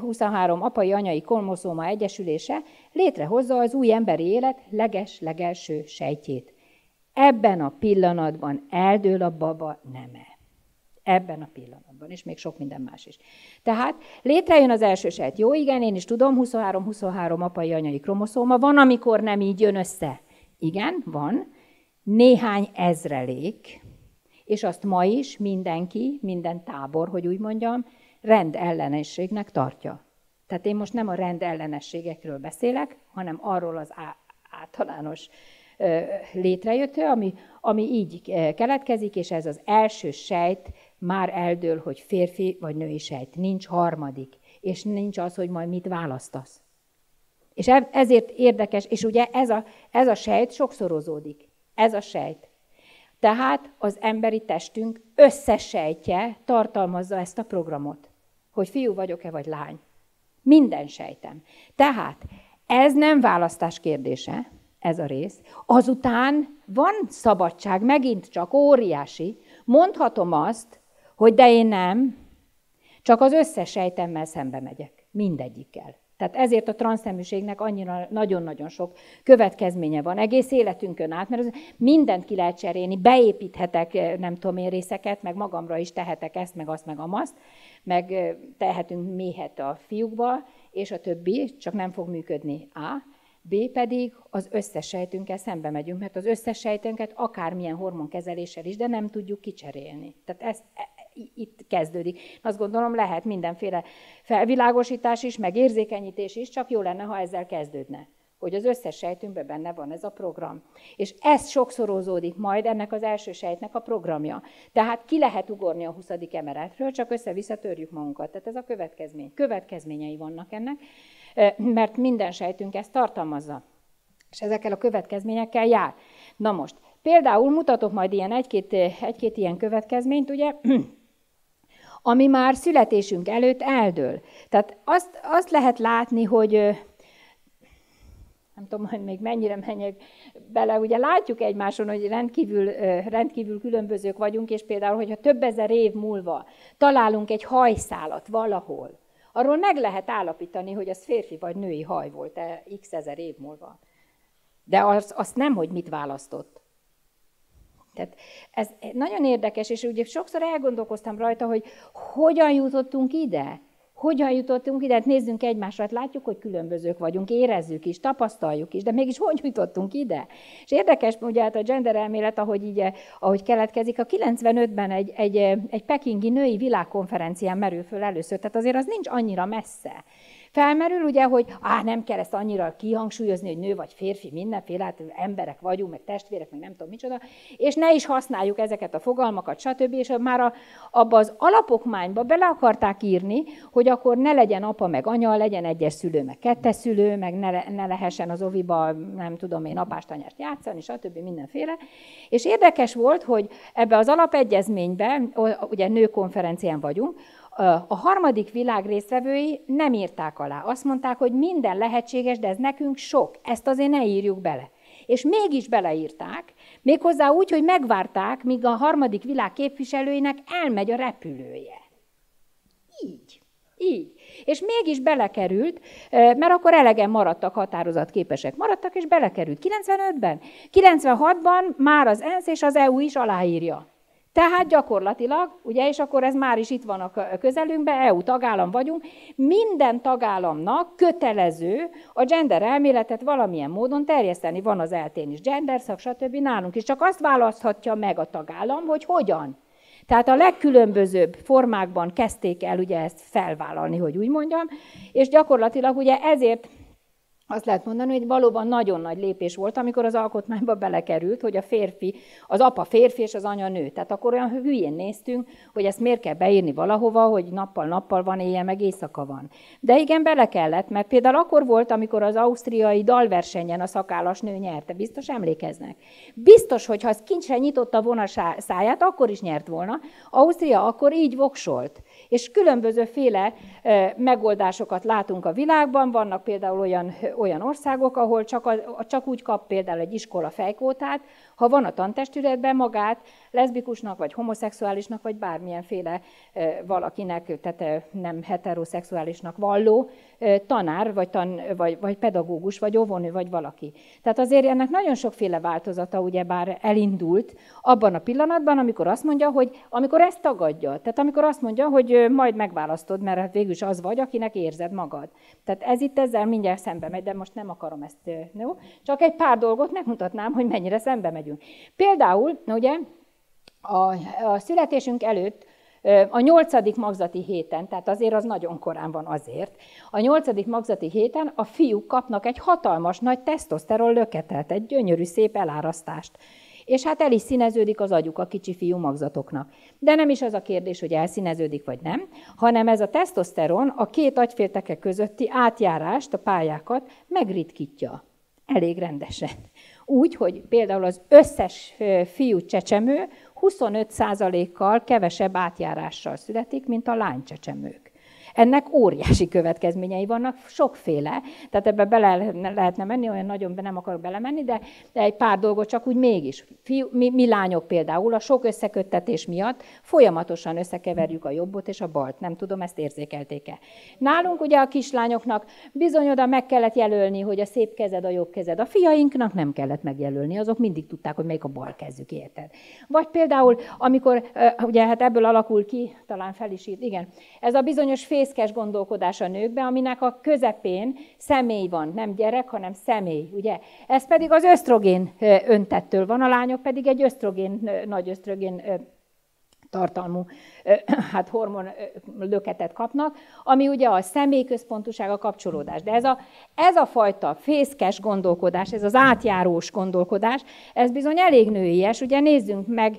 huszonhárom apai-anyai kromoszóma egyesülése létrehozza az új emberi élet leges-legelső sejtjét. Ebben a pillanatban eldől a baba neme. Ebben a pillanatban, és még sok minden más is. Tehát létrejön az első sejt. Jó, igen, én is tudom, huszonhárom huszonhárom apai-anyai kromoszóma. Van, amikor nem így jön össze. Igen, van. Néhány ezrelék, és azt ma is mindenki, minden tábor, hogy úgy mondjam, rendellenességnek tartja. Tehát én most nem a rendellenességekről beszélek, hanem arról az általános létrejöttő, ami, ami így keletkezik, és ez az első sejt már eldől, hogy férfi vagy női sejt. Nincs harmadik, és nincs az, hogy majd mit választasz. És ezért érdekes, és ugye ez a, ez a sejt sokszorozódik. Ez a sejt. Tehát az emberi testünk összes sejtje tartalmazza ezt a programot, hogy fiú vagyok-e vagy lány. Minden sejtem. Tehát ez nem választás kérdése, ez a rész. Azután van szabadság, megint csak óriási. Mondhatom azt, hogy de én nem, csak az összes sejtemmel szembe megyek, mindegyikkel. Tehát ezért a transzneműségnek annyira nagyon-nagyon sok következménye van egész életünkön át, mert mindent ki lehet cserélni, beépíthetek, nem tudom én, részeket, meg magamra is tehetek ezt, meg azt, meg amazt, meg tehetünk méhet a fiúkba, és a többi, csak nem fog működni A. B pedig az összes sejtünkkel szembe megyünk, mert az összes sejtünket akármilyen hormonkezeléssel is, de nem tudjuk kicserélni. Tehát ez itt kezdődik. Azt gondolom, lehet mindenféle felvilágosítás is, meg érzékenyítés is, csak jó lenne, ha ezzel kezdődne. Hogy az összes sejtünkben benne van ez a program. És ez sokszorozódik majd ennek az első sejtnek a programja. Tehát ki lehet ugorni a huszadik emeletről, csak össze-vissza törjük magunkat. Tehát ez a következmény. Következményei vannak ennek, mert minden sejtünk ezt tartalmazza. És ezekkel a következményekkel jár. Na most, például mutatok majd ilyen egy-két, egy-két ilyen következményt, ugye, ami már születésünk előtt eldől. Tehát azt, azt lehet látni, hogy... nem tudom, hogy még mennyire menjek bele, ugye látjuk egymáson, hogy rendkívül, rendkívül különbözők vagyunk, és például, hogyha több ezer év múlva találunk egy hajszálat valahol, arról meg lehet állapítani, hogy az férfi vagy női haj volt-e x ezer év múlva. De az, azt nem, hogy mit választott. Tehát ez nagyon érdekes, és ugye sokszor elgondolkoztam rajta, hogy hogyan jutottunk ide. Hogyan jutottunk ide? Hát nézzünk egymásra, hát látjuk, hogy különbözők vagyunk, érezzük is, tapasztaljuk is, de mégis hogy jutottunk ide? És érdekes, ugye hát a gender elmélet, ahogy, így, ahogy keletkezik, a kilencvenötben egy, egy, egy pekingi női világkonferencián merül föl először, tehát azért az nincs annyira messze. Felmerül ugye, hogy á, nem kell ezt annyira kihangsúlyozni, hogy nő vagy férfi, mindenféle, hát emberek vagyunk, meg testvérek, meg nem tudom micsoda, és ne is használjuk ezeket a fogalmakat, stb. És már a, abba az alapokmányba bele akarták írni, hogy akkor ne legyen apa meg anya, legyen egyes szülő, meg kettes szülő, meg ne, ne lehessen az oviba, nem tudom én, apást-anyást játszani, stb. Mindenféle. És érdekes volt, hogy ebbe az alapegyezményben, ugye nőkonferencián vagyunk, a harmadik világ résztvevői nem írták alá. Azt mondták, hogy minden lehetséges, de ez nekünk sok. Ezt azért ne írjuk bele. És mégis beleírták, méghozzá úgy, hogy megvárták, míg a harmadik világ képviselőinek elmegy a repülője. Így. Így. És mégis belekerült, mert akkor elegen maradtak, határozatképesek maradtak, és belekerült. kilencvenötben, kilencvenhatban már az ENSZ és az é u is aláírja. Tehát gyakorlatilag, ugye, és akkor ez már is itt van a közelünkben, é u tagállam vagyunk, minden tagállamnak kötelező a gender elméletet valamilyen módon terjeszteni. Van az eltén is genderszak, stb. Nálunk is. Csak azt választhatja meg a tagállam, hogy hogyan. Tehát a legkülönbözőbb formákban kezdték el ugye ezt felvállalni, hogy úgy mondjam, és gyakorlatilag ugye ezért... azt lehet mondani, hogy valóban nagyon nagy lépés volt, amikor az alkotmányba belekerült, hogy a férfi, az apa férfi és az anya nő. Tehát akkor olyan hülyén néztünk, hogy ezt miért kell beírni valahova, hogy nappal-nappal van, éjjel meg éjszaka van. De igen, bele kellett, mert például akkor volt, amikor az ausztriai dalversenyen a szakállas nő nyerte, biztos emlékeznek. Biztos, hogy ha az kincsre nyitotta volna száját, akkor is nyert volna. Ausztria akkor így voksolt. És különbözőféle megoldásokat látunk a világban, vannak például olyan, olyan országok, ahol csak, a, csak úgy kap például egy iskola fejkvótát, ha van a tantestületben magát leszbikusnak, vagy homoszexuálisnak, vagy bármilyenféle valakinek, tehát nem heteroszexuálisnak valló tanár, vagy, tan, vagy, vagy pedagógus, vagy óvónő, vagy valaki. Tehát azért ennek nagyon sokféle változata ugyebár elindult abban a pillanatban, amikor azt mondja, hogy amikor ezt tagadja, tehát amikor azt mondja, hogy majd megválasztod, mert végül is az vagy, akinek érzed magad. Tehát ez itt ezzel mindjárt szembe megy, de most nem akarom ezt, jó? Csak egy pár dolgot megmutatnám, hogy mennyire szembe megyünk. Például, ugye, a, a születésünk előtt a nyolcadik magzati héten, tehát azért az nagyon korán van azért, a nyolcadik magzati héten a fiúk kapnak egy hatalmas nagy tesztoszteron löketet, egy gyönyörű szép elárasztást. És hát el is színeződik az agyuk a kicsi fiú magzatoknak. De nem is az a kérdés, hogy elszíneződik vagy nem, hanem ez a tesztoszteron a két agyfélteke közötti átjárást, a pályákat megritkítja. Elég rendesen. Úgy, hogy például az összes fiú csecsemő huszonöt százalékkal kevesebb átjárással születik, mint a lány csecsemők. Ennek óriási következményei vannak, sokféle. Tehát ebbe bele lehetne menni, olyan nagyon nem akarok belemenni, de egy pár dolgot csak úgy mégis. Mi, mi lányok például a sok összeköttetés miatt folyamatosan összekeverjük a jobbot és a balt. Nem tudom, ezt érzékelték-e. Nálunk ugye a kislányoknak bizony oda meg kellett jelölni, hogy a szép kezed, a jobb kezed. A fiainknak nem kellett megjelölni, azok mindig tudták, hogy melyik a bal kezük, érted. Vagy például, amikor, ugye hát ebből alakul ki, talán fel is írt, igen, ez a bizonyos fészkes gondolkodás a nőkben, aminek a közepén személy van, nem gyerek, hanem személy, ugye. Ez pedig az ösztrogén öntettől van, a lányok pedig egy ösztrogén, nagy ösztrogén tartalmú hát hormon löketet kapnak, ami ugye a személyközpontúság, a kapcsolódás. De ez a, ez a fajta fészkes gondolkodás, ez az átjárós gondolkodás, ez bizony elég nőies. Ugye nézzünk meg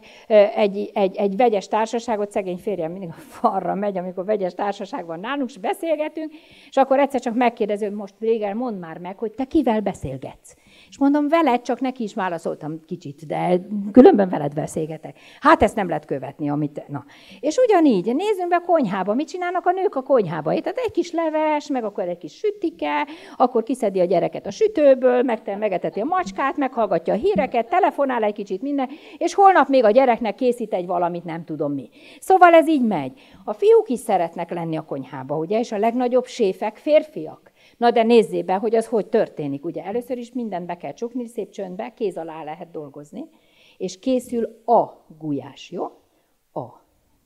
egy, egy, egy vegyes társaságot, szegény férjem mindig a falra megy, amikor vegyes társaság van nálunk, és beszélgetünk, és akkor egyszer csak megkérdezi, hogy most végre mondd már meg, hogy te kivel beszélgetsz. És mondom, veled, csak neki is válaszoltam kicsit, de különben veled beszélgetek. Hát ezt nem lehet követni, amit... Na. És ugyanígy, nézzünk be a konyhába, mit csinálnak a nők a konyhába. Tehát egy kis leves, meg akkor egy kis sütike, akkor kiszedi a gyereket a sütőből, meg megeteti a macskát, meghallgatja a híreket, telefonál egy kicsit minden, és holnap még a gyereknek készít egy valamit, nem tudom mi. Szóval ez így megy. A fiúk is szeretnek lenni a konyhába, ugye, és a legnagyobb séfek férfiak. Na de nézzé be, hogy az hogy történik. Ugye először is mindent be kell csukni, szép csöndbe, kéz alá lehet dolgozni, és készül a gulyás, jó? A.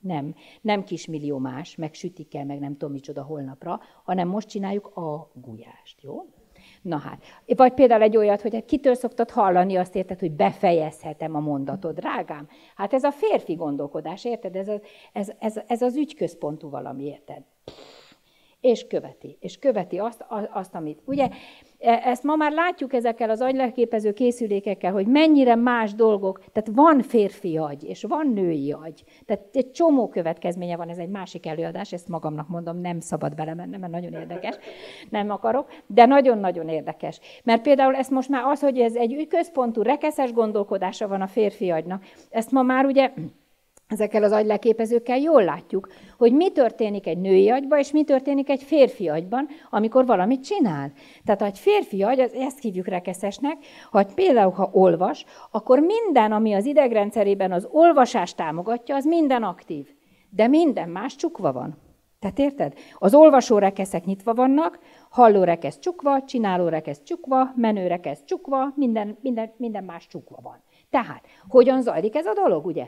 Nem, nem kismillió más, meg sütik el, meg nem tudom micsoda holnapra, hanem most csináljuk a gulyást, jó? Na hát, vagy például egy olyat, hogy kitől szoktad hallani azt, érted, hogy befejezhetem a mondatot, drágám? Hát ez a férfi gondolkodás, érted? Ez az, ez, ez, ez az ügyközpontú valami, érted? És követi, és követi azt, azt, amit. Ugye, ezt ma már látjuk ezekkel az agylelképező készülékekkel, hogy mennyire más dolgok, tehát van férfi agy, és van női agy. Tehát egy csomó következménye van, ez egy másik előadás, ezt magamnak mondom, nem szabad belemennem, mert nagyon érdekes, nem akarok, de nagyon-nagyon érdekes. Mert például ezt most már az, hogy ez egy központú, rekeszes gondolkodása van a férfi agynak, ezt ma már ugye... Ezekkel az agyleképezőkkel jól látjuk, hogy mi történik egy női agyban, és mi történik egy férfi agyban, amikor valamit csinál. Tehát ha egy férfi agy, ezt hívjuk rekeszesnek, hogy például ha olvas, akkor minden, ami az idegrendszerében az olvasást támogatja, az minden aktív. De minden más csukva van. Tehát érted? Az olvasó rekeszek nyitva vannak, halló rekesz csukva, csináló rekesz csukva, menő rekesz csukva, minden, minden, minden más csukva van. Tehát, hogyan zajlik ez a dolog, ugye?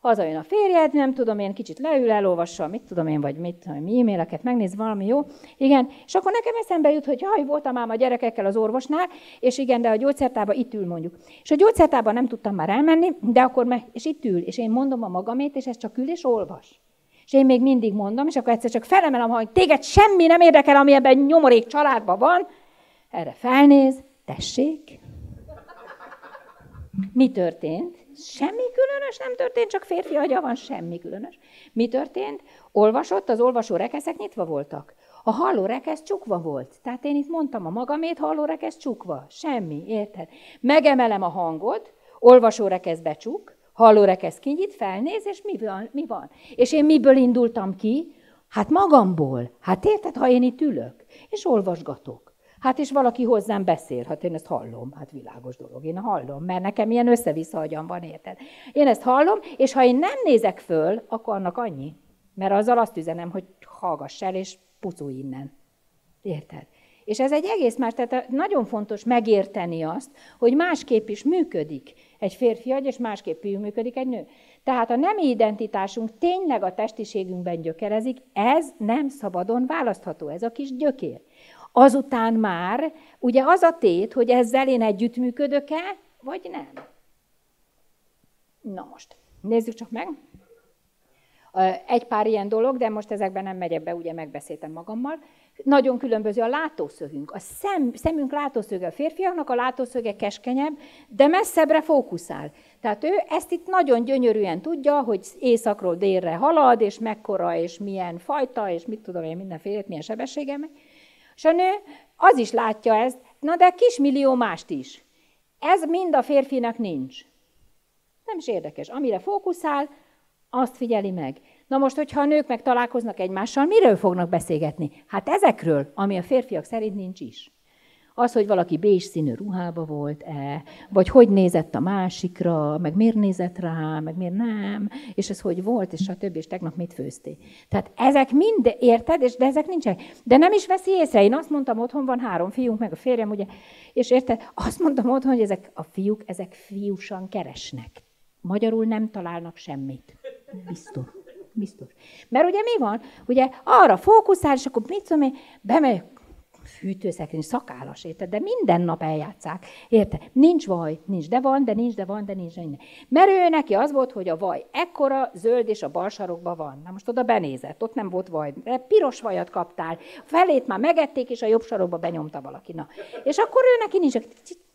Hazajön a férjed, nem tudom én, kicsit leül, elolvassa, mit tudom én, vagy mit, mi e-maileket megnéz, valami jó. Igen, és akkor nekem eszembe jut, hogy jaj, voltam ám a gyerekekkel az orvosnál, és igen, de a gyógyszertárban itt ül mondjuk. És a gyógyszertárban nem tudtam már elmenni, de akkor meg, és itt ül, és én mondom a magamét, és ez csak ül és olvas. És én még mindig mondom, és akkor egyszer csak felemelem, hogy téged semmi nem érdekel, ami ebben nyomorék családban van. Erre felnéz, tessék. Mi történt? Semmi különös nem történt, csak férfi agya van, semmi különös. Mi történt? Olvasott, az olvasó rekeszek nyitva voltak. A halló rekesz csukva volt. Tehát én itt mondtam a magamét, halló rekesz csukva. Semmi, érted? Megemelem a hangot, olvasó rekesz becsuk, halló rekesz kinyit, felnéz, és mi van, mi van? És én miből indultam ki? Hát magamból. Hát érted, ha én itt ülök, és olvasgatok. Hát és valaki hozzám beszél, hát én ezt hallom, hát világos dolog, én hallom, mert nekem ilyen össze-vissza agyam van, érted? Én ezt hallom, és ha én nem nézek föl, akkor annak annyi, mert azzal azt üzenem, hogy hallgass el, és pucolj innen, érted? És ez egy egész más, tehát nagyon fontos megérteni azt, hogy másképp is működik egy férfi agy, és másképp is működik egy nő. Tehát a nemi identitásunk tényleg a testiségünkben gyökerezik, ez nem szabadon választható, ez a kis gyökér. Azután már, ugye az a tét, hogy ezzel én együttműködök-e, vagy nem. Na most, nézzük csak meg. Egy pár ilyen dolog, de most ezekben nem megyek be, ugye megbeszéltem magammal. Nagyon különböző a látószögünk. A szem, szemünk látószöge a férfiaknak, a látószöge keskenyebb, de messzebbre fókuszál. Tehát ő ezt itt nagyon gyönyörűen tudja, hogy északról délre halad, és mekkora, és milyen fajta, és mit tudom én, mindenfélét, milyen sebességem megy. És a nő az is látja ezt, na de kismillió mást is. Ez mind a férfinak nincs. Nem is érdekes. Amire fókuszál, azt figyeli meg. Na most, hogyha a nők meg találkoznak egymással, miről fognak beszélgetni? Hát ezekről, ami a férfiak szerint nincs is. Az, hogy valaki bézs színű ruhába volt-e, vagy hogy nézett a másikra, meg miért nézett rá, meg miért nem, és ez hogy volt, és stb. És tegnap mit főztél. Tehát ezek mind, érted, és de ezek nincsenek. De nem is veszi észre. Én azt mondtam otthon, van három fiunk, meg a férjem, ugye, és érted, azt mondtam otthon, hogy ezek a fiúk, ezek fiúsan keresnek. Magyarul nem találnak semmit. Biztos. Biztos. Mert ugye mi van? Ugye arra fókuszál, és akkor mit tudom én, bemegyek, hűtőszekrény, szakállas, érted? De minden nap eljátszák, érted? Nincs vaj, nincs, de van, de nincs, de van, de nincs, de nincs. Mert ő neki az volt, hogy a vaj ekkora, zöld és a bal sarokban van. Na most oda benézett, ott nem volt vaj, de piros vajat kaptál, felét már megették, és a jobb sarokba benyomta valaki. Na. És akkor ő neki nincs.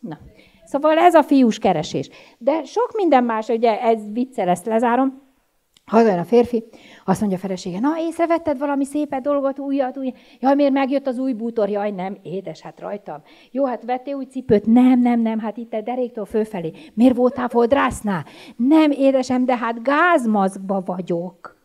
Na. Szóval ez a fiús keresés. De sok minden más, ugye ez viccel, ezt lezárom. Hazajön a férfi, azt mondja a felesége, na észrevetted valami szépet dolgot, újat, újat, jaj, miért megjött az új bútor, jaj, nem, édes, hát rajtam. Jó, hát vettél új cipőt, nem, nem, nem, hát itt a deréktől fölfelé. Miért voltál fodrásznál? Nem, édesem, de hát gázmaszkba vagyok.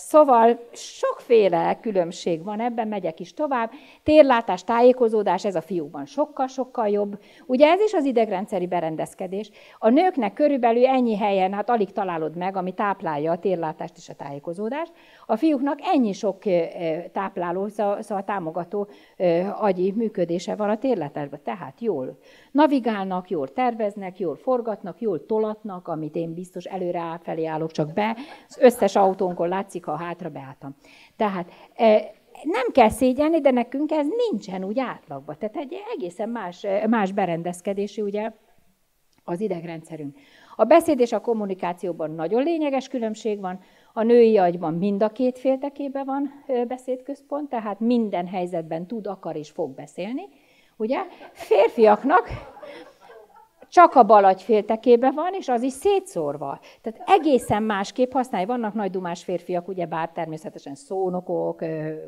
Szóval sokféle különbség van ebben, megyek is tovább. Térlátás, tájékozódás, ez a fiúban sokkal-sokkal jobb. Ugye ez is az idegrendszeri berendezkedés. A nőknek körülbelül ennyi helyen, hát alig találod meg, ami táplálja a térlátást és a tájékozódást. A fiúknak ennyi sok tápláló, szóval támogató agyi működése van a térlátásban. Tehát jól navigálnak, jól terveznek, jól forgatnak, jól tolatnak, amit én biztos előre felé állok csak be. Az összes autónkon látszik, ha hátra beálltam. Tehát nem kell szégyelni, de nekünk ez nincsen úgy átlagban. Tehát egy egészen más, más berendezkedési ugye, az idegrendszerünk. A beszéd és a kommunikációban nagyon lényeges különbség van. A női agyban mind a két féltekében van beszédközpont, tehát minden helyzetben tud, akar és fog beszélni. Ugye? Férfiaknak csak a bal agyféltekében van, és az is szétszórva. Tehát egészen másképp használja. Vannak nagy dumás férfiak, ugyebár természetesen szónokok,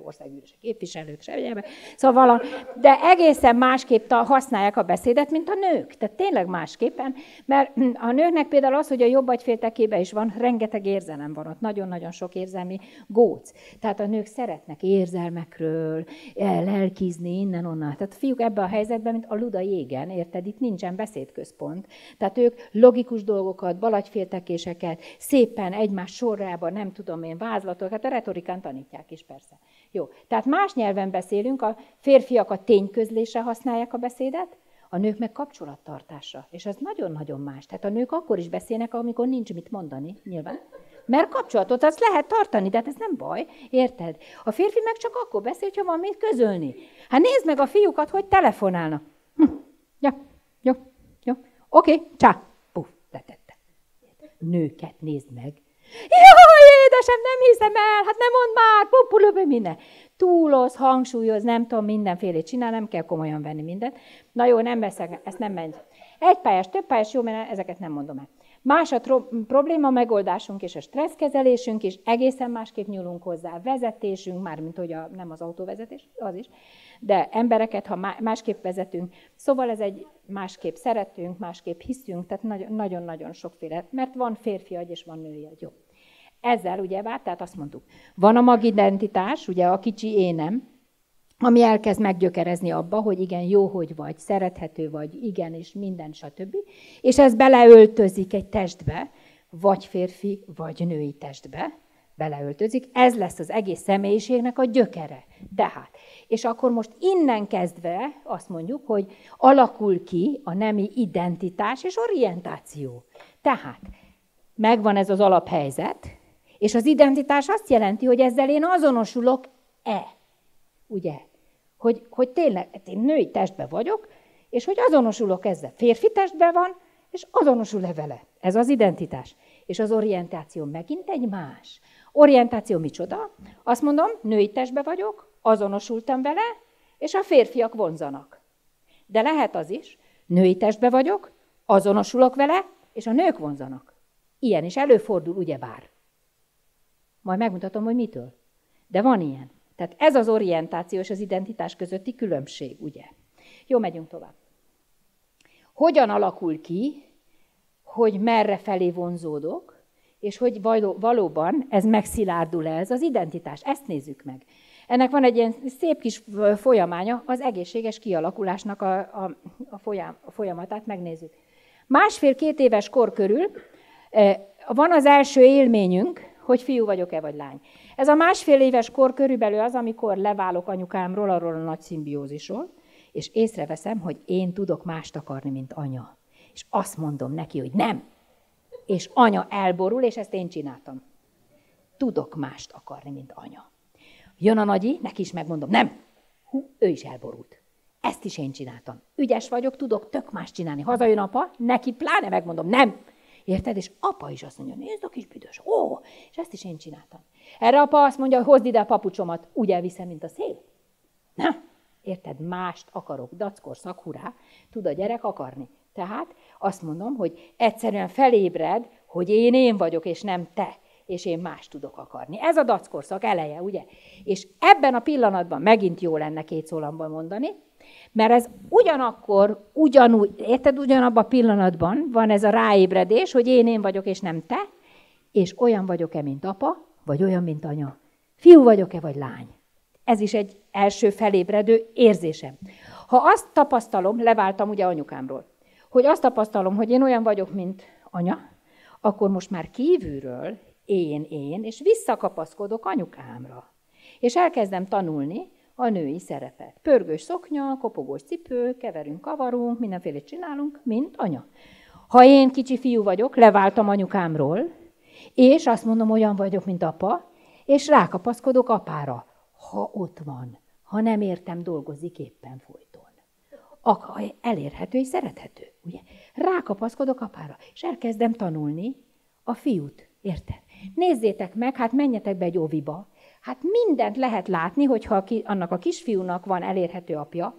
országgyűlési képviselők, semmilyen. Szóval valami, de egészen másképp használják a beszédet, mint a nők. Tehát tényleg másképpen, mert a nőknek például az, hogy a jobb agyféltekében is van, rengeteg érzelem van ott, nagyon-nagyon sok érzelmi góc. Tehát a nők szeretnek érzelmekről lelkizni innen-onnan. Tehát a fiúk ebben a helyzetben, mint a luda jégen, érted? Itt nincsen beszédköz. Pont. Tehát ők logikus dolgokat, balagyféltekéseket, szépen egymás sorrában, nem tudom én, vázlatokat, hát a retorikán tanítják is persze. Jó, tehát más nyelven beszélünk, a férfiak a tényközlésre használják a beszédet, a nők meg kapcsolattartásra, és ez nagyon-nagyon más. Tehát a nők akkor is beszélnek, amikor nincs mit mondani, nyilván. Mert kapcsolatot azt lehet tartani, de hát ez nem baj, érted? A férfi meg csak akkor beszél, hogyha van mit közölni. Hát nézd meg a fiúkat, hogy telefonálnak. Hm. Ja, jó. Oké, okay, csá, puf, letette. Nőket nézd meg. Jaj, édesem, nem hiszem el, hát nem mondd már, pupulöbő, minden. Túloz, hangsúlyoz, nem tudom, mindenfélét csinál, nem kell komolyan venni mindent. Na jó, nem veszek, ezt nem menj. Egy pályás, több pályás, jó, mert ezeket nem mondom el. Más a probléma megoldásunk és a stresszkezelésünk is, egészen másképp nyúlunk hozzá. Vezetésünk, mármint hogy a, nem az autóvezetés, az is, de embereket, ha másképp vezetünk, szóval ez egy másképp szeretünk, másképp hiszünk, tehát nagyon-nagyon sokféle, mert van férfi agy és van női agy. Jó. Ezzel ugye bár, tehát azt mondtuk, van a magidentitás, ugye a kicsi énem, ami elkezd meggyökerezni abba, hogy igen, jó, hogy vagy, szerethető vagy, igen, és minden, stb. És ez beleöltözik egy testbe, vagy férfi, vagy női testbe, beleöltözik, ez lesz az egész személyiségnek a gyökere. Tehát, és akkor most innen kezdve azt mondjuk, hogy alakul ki a nemi identitás és orientáció. Tehát, megvan ez az alaphelyzet, és az identitás azt jelenti, hogy ezzel én azonosulok-e, ugye? Hogy, hogy tényleg, én női testben vagyok, és hogy azonosulok ezzel. Férfi testben van, és azonosul-e vele. Ez az identitás. És az orientáció megint egy más. Orientáció micsoda? Azt mondom, női testben vagyok, azonosultam vele, és a férfiak vonzanak. De lehet az is, női testben vagyok, azonosulok vele, és a nők vonzanak. Ilyen is előfordul, ugyebár. Majd megmutatom, hogy mitől. De van ilyen. Tehát ez az orientáció és az identitás közötti különbség, ugye? Jó, megyünk tovább. Hogyan alakul ki, hogy merre felé vonzódok, és hogy valóban ez megszilárdul-e ez az identitás. Ezt nézzük meg. Ennek van egy ilyen szép kis folyamánya, az egészséges kialakulásnak a, a, a, folyam, a folyamatát megnézzük. Másfél-két éves kor körül van az első élményünk, hogy fiú vagyok-e vagy lány. Ez a másfél éves kor körülbelül az, amikor leválok anyukámról, arról a nagy szimbiózisról, és észreveszem, hogy én tudok mást akarni, mint anya. És azt mondom neki, hogy nem. És anya elborul, és ezt én csináltam. Tudok mást akarni, mint anya. Jön a nagyi, neki is megmondom, nem. Hú, ő is elborult. Ezt is én csináltam. Ügyes vagyok, tudok tök más csinálni. Hazajön apa, neki pláne megmondom, nem. Érted? És apa is azt mondja, nézd a kis büdös, ó, és ezt is én csináltam. Erre apa azt mondja, hozd ide a papucsomat, úgy elviszem, mint a szél. Na, érted? Mást akarok, dackorszak, hurrá, tud a gyerek akarni. Tehát azt mondom, hogy egyszerűen felébred, hogy én én vagyok, és nem te, és én más tudok akarni. Ez a dackorszak eleje, ugye? És ebben a pillanatban megint jó lenne két szólamban mondani, mert ez ugyanakkor, ugyanúgy, érted, ugyanabban a pillanatban van ez a ráébredés, hogy én én vagyok, és nem te, és olyan vagyok-e, mint apa, vagy olyan, mint anya. Fiú vagyok-e, vagy lány. Ez is egy első felébredő érzésem. Ha azt tapasztalom, leváltam ugye anyukámról, hogy azt tapasztalom, hogy én olyan vagyok, mint anya, akkor most már kívülről én, én, és visszakapaszkodok anyukámra. És elkezdem tanulni a női szerepet. Pörgős szoknya, kopogós cipő, keverünk, kavarunk, mindenféle csinálunk, mint anya. Ha én kicsi fiú vagyok, leváltam anyukámról, és azt mondom, olyan vagyok, mint apa, és rákapaszkodok apára. Ha ott van, ha nem értem, dolgozik éppen folyton. Ak- elérhető és szerethető, ugye? Rákapaszkodok apára, és elkezdem tanulni a fiút, érted? Nézzétek meg, hát menjetek be egy óviba, hát mindent lehet látni, hogyha annak a kisfiúnak van elérhető apja,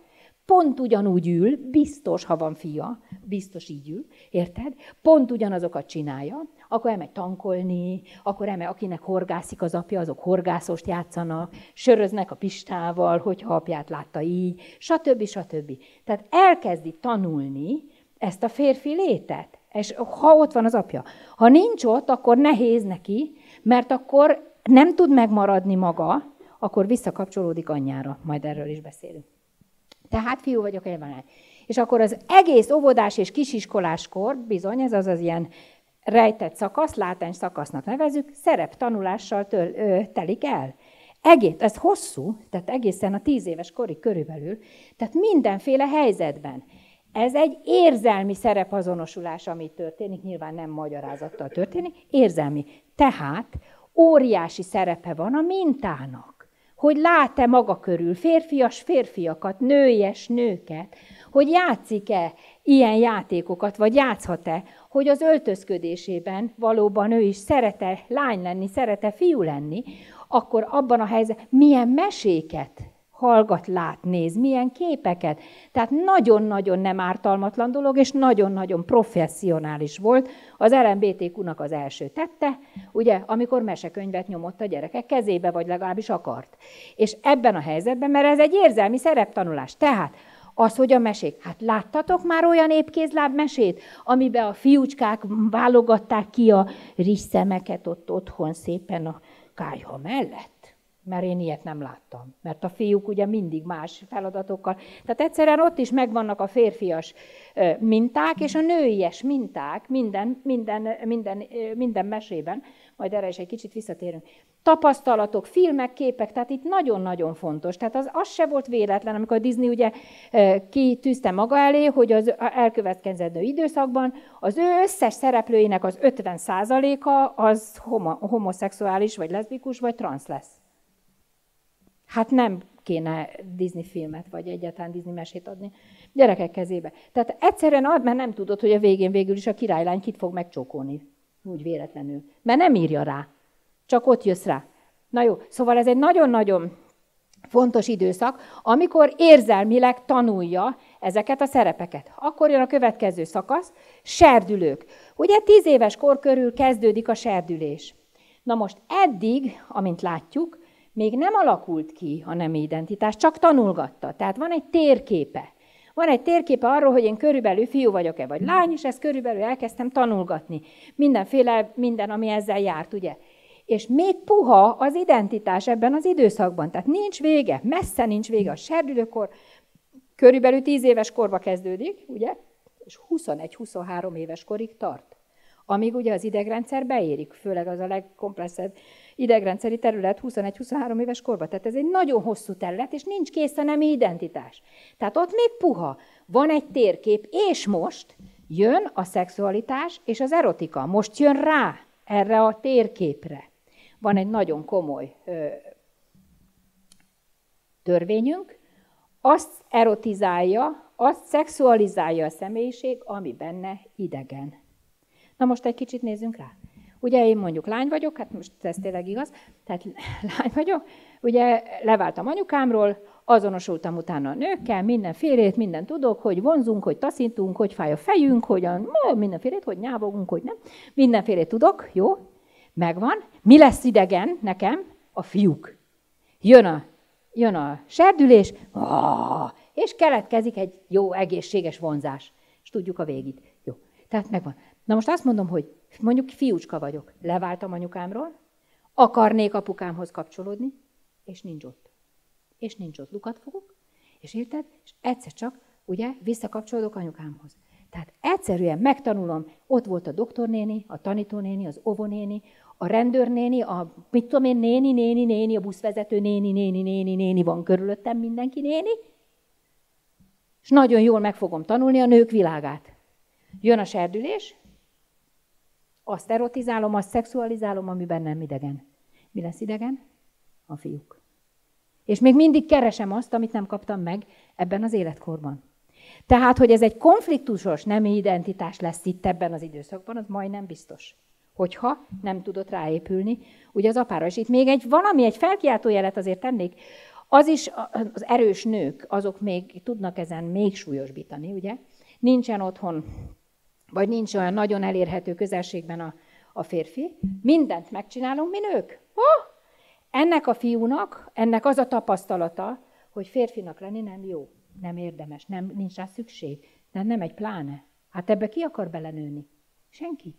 pont ugyanúgy ül, biztos, ha van fia, biztos így ül, érted? Pont ugyanazokat csinálja, akkor elmegy tankolni, akkor elmegy, akinek horgászik az apja, azok horgászost játszanak, söröznek a Pistával, hogyha apját látta így, stb. Stb. Tehát elkezdi tanulni ezt a férfi létet, és ha ott van az apja. Ha nincs ott, akkor nehéz neki, mert akkor nem tud megmaradni maga, akkor visszakapcsolódik anyjára, majd erről is beszélünk. Tehát fiú vagyok, én van. És akkor az egész óvodás és kisiskoláskor, bizony, ez az az ilyen rejtett szakasz, látány szakasznak nevezük, szereptanulással töl, ö, telik el. Egész, ez hosszú, tehát egészen a tíz éves korig körülbelül, tehát mindenféle helyzetben. Ez egy érzelmi szerepazonosulás, ami történik, nyilván nem magyarázattal történik, érzelmi. Tehát óriási szerepe van a mintának. Hogy lát-e maga körül férfias férfiakat, nőies nőket, hogy játszik-e ilyen játékokat, vagy játszhat-e, hogy az öltözködésében valóban ő is szerete lány lenni, szerete fiú lenni, akkor abban a helyzetben milyen meséket hallgat, lát, néz, milyen képeket. Tehát nagyon-nagyon nem ártalmatlan dolog, és nagyon-nagyon professzionális volt az el em bé té kú-nak az első tette, ugye, amikor mesekönyvet nyomott a gyerekek kezébe, vagy legalábbis akart. És ebben a helyzetben, mert ez egy érzelmi szereptanulás. Tehát az, hogy a mesék, hát láttatok már olyan épkézláb mesét, amiben a fiúcskák válogatták ki a rizszemeket ott otthon szépen a kályha mellett? Mert én ilyet nem láttam. Mert a fiúk ugye mindig más feladatokkal. Tehát egyszerűen ott is megvannak a férfias minták, és a nőies minták minden, minden, minden, minden mesében. Majd erre is egy kicsit visszatérünk. Tapasztalatok, filmek, képek, tehát itt nagyon-nagyon fontos. Tehát az, az se volt véletlen, amikor a Disney ugye kitűzte maga elé, hogy az elkövetkezendő időszakban az ő összes szereplőinek az ötven százaléka az homo, homoszexuális, vagy leszbikus, vagy transz lesz. Hát nem kéne Disney filmet, vagy egyáltalán Disney mesét adni gyerekek kezébe. Tehát egyszerűen ad, mert nem tudod, hogy a végén végül is a királylány kit fog megcsókolni. Úgy véletlenül. Mert nem írja rá. Csak ott jössz rá. Na jó, szóval ez egy nagyon-nagyon fontos időszak, amikor érzelmileg tanulja ezeket a szerepeket. Akkor jön a következő szakasz, serdülők. Ugye tíz éves kor körül kezdődik a serdülés. Na most eddig, amint látjuk, még nem alakult ki a nemi identitás, csak tanulgatta. Tehát van egy térképe. Van egy térkép arról, hogy én körülbelül fiú vagyok-e, vagy lány, és ezt körülbelül elkezdtem tanulgatni. Mindenféle, minden, ami ezzel járt, ugye? És még puha az identitás ebben az időszakban. Tehát nincs vége, messze nincs vége. A serdülőkor körülbelül tíz éves korba kezdődik, ugye? És huszonegy-huszonhárom éves korig tart. Amíg ugye az idegrendszer beérik, főleg az a legkomplexebb idegrendszeri terület huszonegy-huszonhárom éves korban. Tehát ez egy nagyon hosszú terület, és nincs kész a nemi identitás. Tehát ott még puha. Van egy térkép, és most jön a szexualitás és az erotika. Most jön rá erre a térképre. Van egy nagyon komoly ö, törvényünk, azt erotizálja, azt szexualizálja a személyiség, ami benne idegen. Na most egy kicsit nézzünk rá. Ugye én mondjuk lány vagyok, hát most ez tényleg igaz, tehát lány vagyok, ugye leváltam anyukámról, azonosultam utána a nőkkel, mindenfélét, mindent tudok, hogy vonzunk, hogy taszítunk, hogy fáj a fejünk, hogy a, mindenfélét, hogy nyávogunk, hogy nem, mindenfélét tudok, jó, megvan. Mi lesz idegen nekem? A fiúk. Jön a, jön a serdülés, és keletkezik egy jó, egészséges vonzás. És tudjuk a végét. Jó, tehát megvan. Na most azt mondom, hogy mondjuk fiúcska vagyok, leváltam anyukámról, akarnék apukámhoz kapcsolódni, és nincs ott. És nincs ott, lukat fogok, és érted? És egyszer csak, ugye, visszakapcsolódok anyukámhoz. Tehát egyszerűen megtanulom, ott volt a doktornéni, a tanítónéni, az óvonéni, a rendőrnéni, a mit tudom én, néni, néni, néni, a buszvezető néni, néni, néni, néni, van körülöttem mindenki néni, és nagyon jól meg fogom tanulni a nők világát. Jön a serdülés, azt erotizálom, azt szexualizálom, ami bennem idegen. Mi lesz idegen? A fiúk. És még mindig keresem azt, amit nem kaptam meg ebben az életkorban. Tehát, hogy ez egy konfliktusos nemi identitás lesz itt ebben az időszakban, az majdnem biztos. Hogyha nem tudott ráépülni, ugye az apára. És itt még egy valami, egy felkiáltójelet azért tennék. Az is, az erős nők, azok még tudnak ezen még súlyosbítani, ugye? Nincsen otthon, vagy nincs olyan nagyon elérhető közelségben a, a férfi. Mindent megcsinálunk mi nők. Oh! Ennek a fiúnak, ennek az a tapasztalata, hogy férfinak lenni nem jó, nem érdemes, nem, nincs rá szükség, nem, nem egy pláne. Hát ebbe ki akar belenőni? Senki.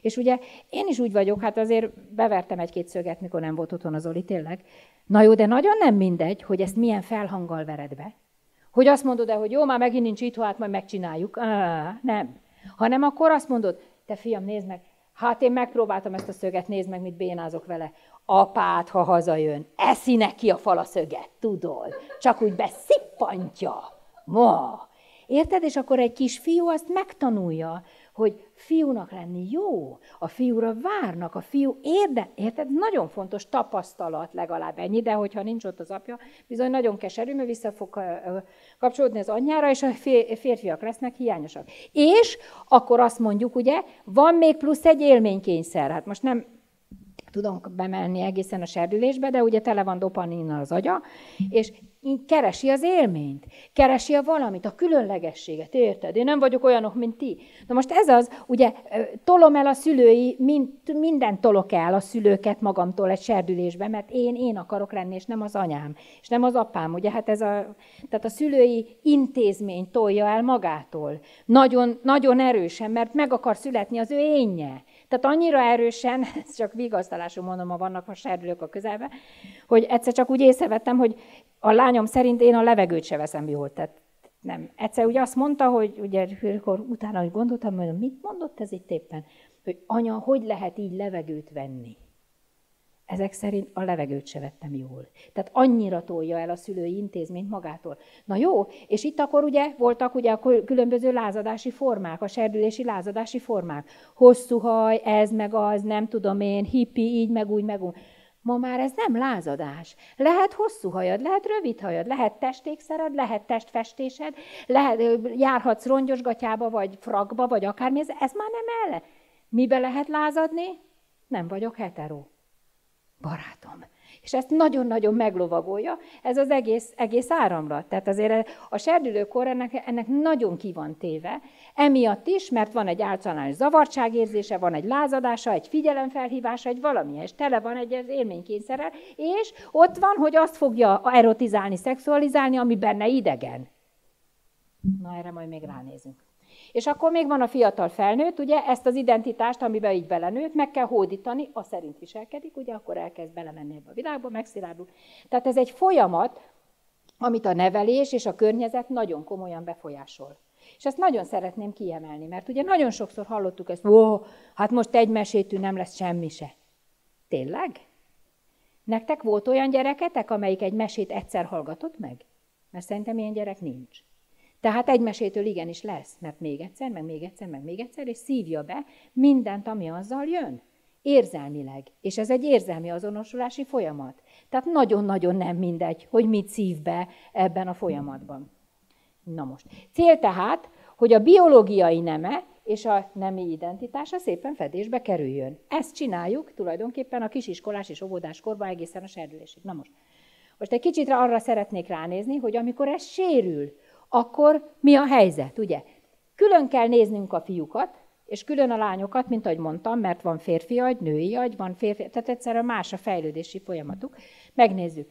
És ugye én is úgy vagyok, hát azért bevertem egy-két szöget, mikor nem volt otthon az Oli, tényleg. Na jó, de nagyon nem mindegy, hogy ezt milyen felhanggal vered be. Hogy azt mondod el, hogy jó, már megint nincs itt, hát majd megcsináljuk. Á, nem. Hanem akkor azt mondod, te fiam, nézd meg, hát én megpróbáltam ezt a szöget, nézd meg, mit bénázok vele. Apád, ha hazajön, eszi neki a falaszöget, tudod, csak úgy beszippantja. Ma. Érted? És akkor egy kis fiú azt megtanulja, hogy fiúnak lenni jó, a fiúra várnak, a fiú érde, érted? Nagyon fontos tapasztalat legalább ennyi, de hogyha nincs ott az apja, bizony nagyon keserű, mert vissza fog kapcsolódni az anyjára, és a férfiak lesznek hiányosak. És akkor azt mondjuk, ugye, van még plusz egy élménykényszer, hát most nem tudom bemenni egészen a serdülésbe, de ugye tele van dopaminnal az agya, és keresi az élményt, keresi a valamit, a különlegességet, érted? Én nem vagyok olyanok, mint ti. Na most ez az, ugye tolom el a szülői, mind, mindent tolok el a szülőket magamtól egy serdülésbe, mert én, én akarok lenni, és nem az anyám, és nem az apám, ugye? Hát ez a, tehát a szülői intézmény tolja el magától. Nagyon, nagyon erősen, mert meg akar születni az ő énje. Tehát annyira erősen, ez csak vigasztalásul mondom, ha vannak a serdülők a közelben, hogy egyszer csak úgy észrevettem, hogy a lányom szerint én a levegőt se veszem jól, tehát nem. Egyszer úgy azt mondta, hogy ugye, akkor utána úgy gondoltam, hogy mit mondott ez itt éppen? Hogy anya, hogy lehet így levegőt venni? Ezek szerint a levegőt se vettem jól. Tehát annyira tolja el a szülői intézményt magától. Na jó, és itt akkor ugye voltak ugye a különböző lázadási formák, a serdülési lázadási formák. Hosszú haj, ez meg az, nem tudom én, hippi, így meg úgy, meg úgy. Ma már ez nem lázadás. Lehet hosszú hajad, lehet rövid hajad, lehet testékszered, lehet testfestésed, lehet, járhatsz rongyosgatyába, vagy frakba, vagy akármi, ez, ez már nem elle. Mibe lehet lázadni? Nem vagyok hetero. Barátom. És ezt nagyon-nagyon meglovagolja ez az egész, egész áramlat. Tehát azért a serdülőkor ennek, ennek nagyon ki van téve. Emiatt is, mert van egy általános zavartságérzése, van egy lázadása, egy figyelemfelhívása, egy valamilyen, és tele van egy élménykényszerrel, és ott van, hogy azt fogja erotizálni, szexualizálni, ami benne idegen. Na, erre majd még ránézünk. És akkor még van a fiatal felnőtt, ugye, ezt az identitást, amiben így belenőtt, meg kell hódítani, az szerint viselkedik, ugye, akkor elkezd belemenni ebbe a világba, megszilárdul. Tehát ez egy folyamat, amit a nevelés és a környezet nagyon komolyan befolyásol. És ezt nagyon szeretném kiemelni, mert ugye nagyon sokszor hallottuk ezt, ó, hát most egy mesétű nem lesz semmi se. Tényleg? Nektek volt olyan gyereketek, amelyik egy mesét egyszer hallgatott meg? Mert szerintem ilyen gyerek nincs. Tehát egy mesétől igenis lesz, mert még egyszer, meg még egyszer, meg még egyszer, és szívja be mindent, ami azzal jön, érzelmileg. És ez egy érzelmi azonosulási folyamat. Tehát nagyon-nagyon nem mindegy, hogy mit szív be ebben a folyamatban. Na most. Cél tehát, hogy a biológiai neme és a nemi identitása szépen fedésbe kerüljön. Ezt csináljuk tulajdonképpen a kisiskolás és óvodás korban egészen a serdülésig. Na most. Most egy kicsit arra szeretnék ránézni, hogy amikor ez sérül, akkor mi a helyzet, ugye? Külön kell néznünk a fiúkat, és külön a lányokat, mint ahogy mondtam, mert van férfi agy, női agy, van férfi, tehát egyszerűen más a fejlődési folyamatuk. Megnézzük.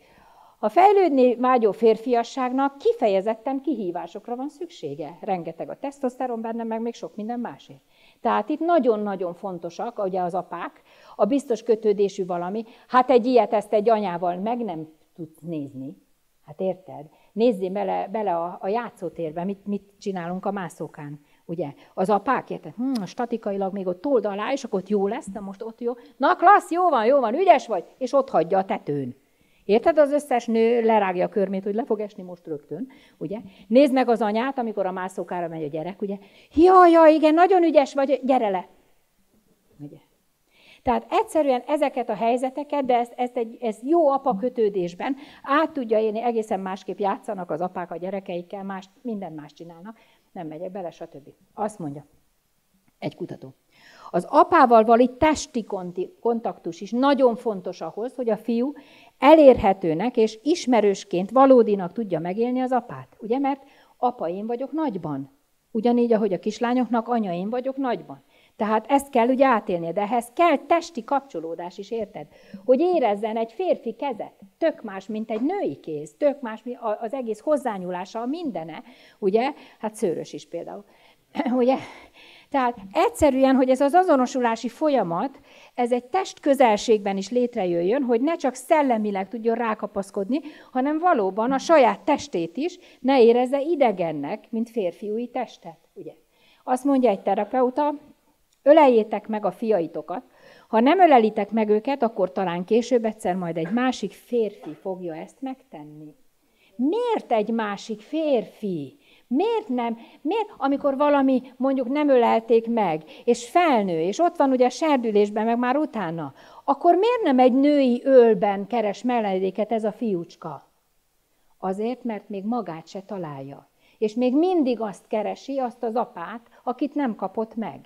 A fejlődni vágyó férfiasságnak kifejezetten kihívásokra van szüksége. Rengeteg a tesztoszteron benne, meg még sok minden másért. Tehát itt nagyon-nagyon fontosak, ugye az apák, a biztos kötődésű valami, hát egy ilyet ezt egy anyával meg nem tudsz nézni. Hát érted? Nézzél bele, bele a, a játszótérbe, mit, mit csinálunk a mászókán, ugye? Az apák, érted? Hm, statikailag még ott told alá, és akkor ott jó lesz, de most ott jó. Na klassz, jó van, jó van, ügyes vagy, és ott hagyja a tetőn. Érted? Az összes nő lerágja a körmét, hogy le fog esni most rögtön, ugye? Nézd meg az anyát, amikor a mászókára megy a gyerek, ugye? Jaj, jaj, igen, nagyon ügyes vagy, gyere le! Ugye? Tehát egyszerűen ezeket a helyzeteket, de ezt, ezt, egy, ezt jó apa kötődésben át tudja élni, egészen másképp játszanak az apák a gyerekeikkel, más, minden más csinálnak, nem megyek bele, stb. Azt mondja egy kutató. Az apával való testi kontaktus is nagyon fontos ahhoz, hogy a fiú elérhetőnek és ismerősként, valódinak tudja megélni az apát. Ugye, mert apa én vagyok nagyban. Ugyanígy, ahogy a kislányoknak anya én vagyok nagyban. Tehát ezt kell ugye átélnie, de ehhez kell testi kapcsolódás is, érted? Hogy érezzen egy férfi kezet, tök más, mint egy női kéz, tök más, az egész hozzányúlása, a mindene, ugye? Hát Szőrös is például, ugye? Tehát egyszerűen, hogy ez az azonosulási folyamat, ez egy testközelségben is létrejöjjön, hogy ne csak szellemileg tudjon rákapaszkodni, hanem valóban a saját testét is ne érezze idegennek, mint férfiúi testet, ugye? Azt mondja egy terapeuta, öleljétek meg a fiaitokat, ha nem ölelitek meg őket, akkor talán később egyszer majd egy másik férfi fogja ezt megtenni. Miért egy másik férfi? Miért nem? Miért, amikor valami mondjuk nem ölelték meg, és felnő, és ott van ugye a serdülésben, meg már utána, akkor miért nem egy női ölben keres melegéket ez a fiúcska? Azért, mert még magát se találja. És még mindig azt keresi, azt az apát, akit nem kapott meg.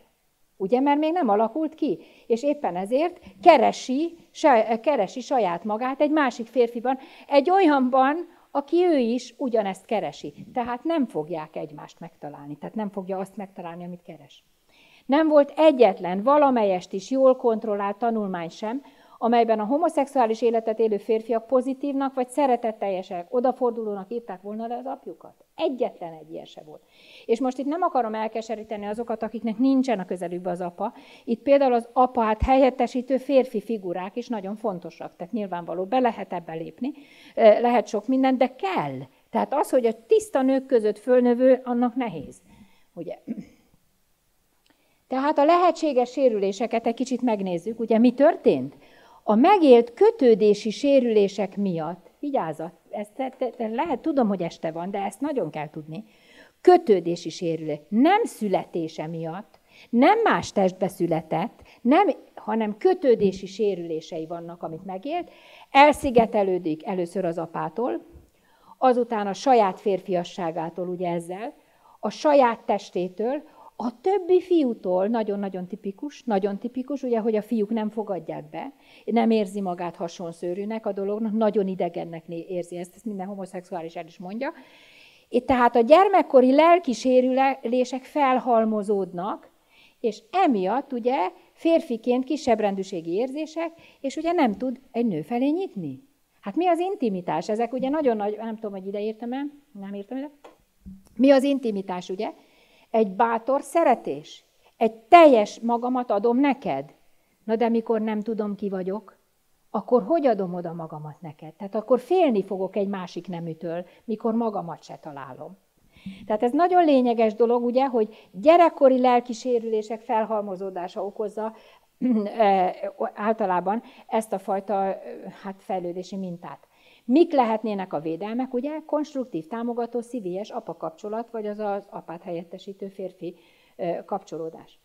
Ugye, mert még nem alakult ki, és éppen ezért keresi, saj, keresi saját magát egy másik férfiban, egy olyanban, aki ő is ugyanezt keresi. Tehát nem fogják egymást megtalálni, tehát nem fogja azt megtalálni, amit keres. Nem volt egyetlen, valamelyest is jól kontrollált tanulmány sem, amelyben a homoszexuális életet élő férfiak pozitívnak vagy szeretetteljesek, odafordulónak írták volna le az apjukat. Egyetlen egy ilyen se volt. És most itt nem akarom elkeseríteni azokat, akiknek nincsen a közelükben az apa. Itt például az apát helyettesítő férfi figurák is nagyon fontosak. Tehát nyilvánvaló, be lehet ebbe lépni, lehet sok mindent, de kell. Tehát az, hogy a tiszta nők között fölnövő, annak nehéz. Ugye? Tehát a lehetséges sérüléseket egy kicsit megnézzük. Ugye mi történt? A megélt kötődési sérülések miatt, vigyázat, ezt, te, te, lehet, tudom, hogy este van, de ezt nagyon kell tudni, kötődési sérülés nem születése miatt, nem más testbe született, nem, hanem kötődési sérülései vannak, amit megélt, elszigetelődik először az apától, azután a saját férfiasságától, ugye ezzel, a saját testétől, a többi fiútól, nagyon-nagyon tipikus, nagyon tipikus, ugye, hogy a fiúk nem fogadják be, nem érzi magát hasonszőrűnek a dolognak, nagyon idegennek érzi ezt, ezt minden homoszexuális el is mondja. Itt tehát a gyermekkori lelki sérülések felhalmozódnak, és emiatt ugye férfiként kisebbrendűségi érzések, és ugye nem tud egy nő felé nyitni. Hát mi az intimitás? Ezek ugye nagyon nagy, nem tudom, hogy ide írtam el, nem írtam ide. Mi az intimitás, ugye? Egy bátor szeretés. Egy teljes magamat adom neked. Na de mikor nem tudom, ki vagyok, akkor hogy adom oda magamat neked? Tehát akkor félni fogok egy másik neműtől, mikor magamat se találom. Tehát ez nagyon lényeges dolog, ugye, hogy gyerekkori lelkisérülések felhalmozódása okozza általában ezt a fajta hát, fejlődési mintát. Mik lehetnének a védelmek, ugye? Konstruktív, támogató, szívélyes apakapcsolat, vagy az az apát helyettesítő férfi kapcsolódás.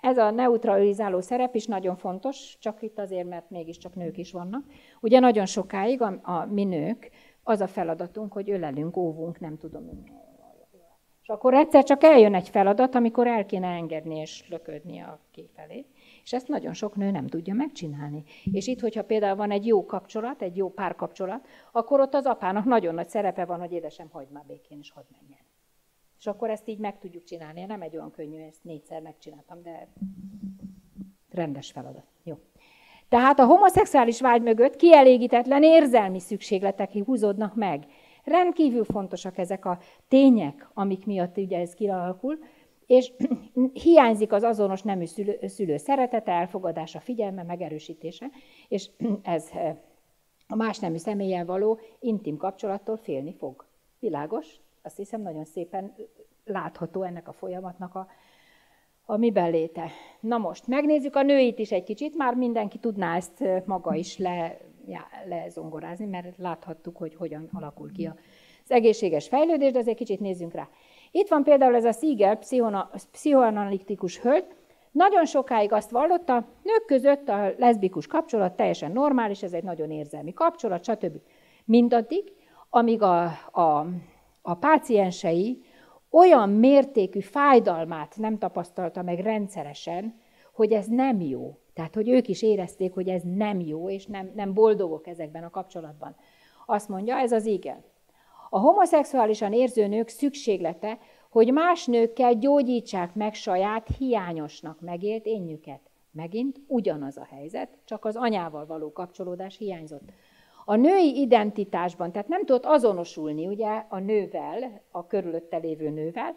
Ez a neutralizáló szerep is nagyon fontos, csak itt azért, mert mégiscsak nők is vannak. Ugye nagyon sokáig a, a mi nők, az a feladatunk, hogy ölelünk, óvunk, nem tudom. És akkor egyszer csak eljön egy feladat, amikor el kéne engedni és löködni a kifelé. És ezt nagyon sok nő nem tudja megcsinálni. És itt, hogyha például van egy jó kapcsolat, egy jó párkapcsolat, akkor ott az apának nagyon nagy szerepe van, hogy édesem, hagyd már békén, és hadd menjen. És akkor ezt így meg tudjuk csinálni. Nem egy olyan könnyű, ezt négyszer megcsináltam, de rendes feladat. Jó. Tehát a homoszexuális vágy mögött kielégítetlen érzelmi szükségletek húzódnak meg. Rendkívül fontosak ezek a tények, amik miatt ugye ez kialakul, és hiányzik az azonos nemű szülő, szülő szeretete, elfogadása, figyelme, megerősítése, és ez a más nemű személlyel való intim kapcsolattól félni fog. Világos? Azt hiszem, nagyon szépen látható ennek a folyamatnak a, a miben léte. Na most, megnézzük a nőit is egy kicsit, már mindenki tudná ezt maga is le, já, lezongorázni, mert láthattuk, hogy hogyan alakul ki az egészséges fejlődés, de azért kicsit nézzünk rá. Itt van például ez a Siegel, pszichoanalitikus hölgy. Nagyon sokáig azt vallotta, nők között a leszbikus kapcsolat teljesen normális, ez egy nagyon érzelmi kapcsolat, stb. Mindaddig, amíg a, a A páciensei olyan mértékű fájdalmát nem tapasztalta meg rendszeresen, hogy ez nem jó. Tehát, hogy ők is érezték, hogy ez nem jó, és nem, nem boldogok ezekben a kapcsolatban. Azt mondja, ez az igen. A homoszexuálisan érző nők szükséglete, hogy más nőkkel gyógyítsák meg saját hiányosnak megélt énjüket. Megint ugyanaz a helyzet, csak az anyával való kapcsolódás hiányzott. A női identitásban, tehát nem tudott azonosulni ugye, a nővel, a körülötte lévő nővel,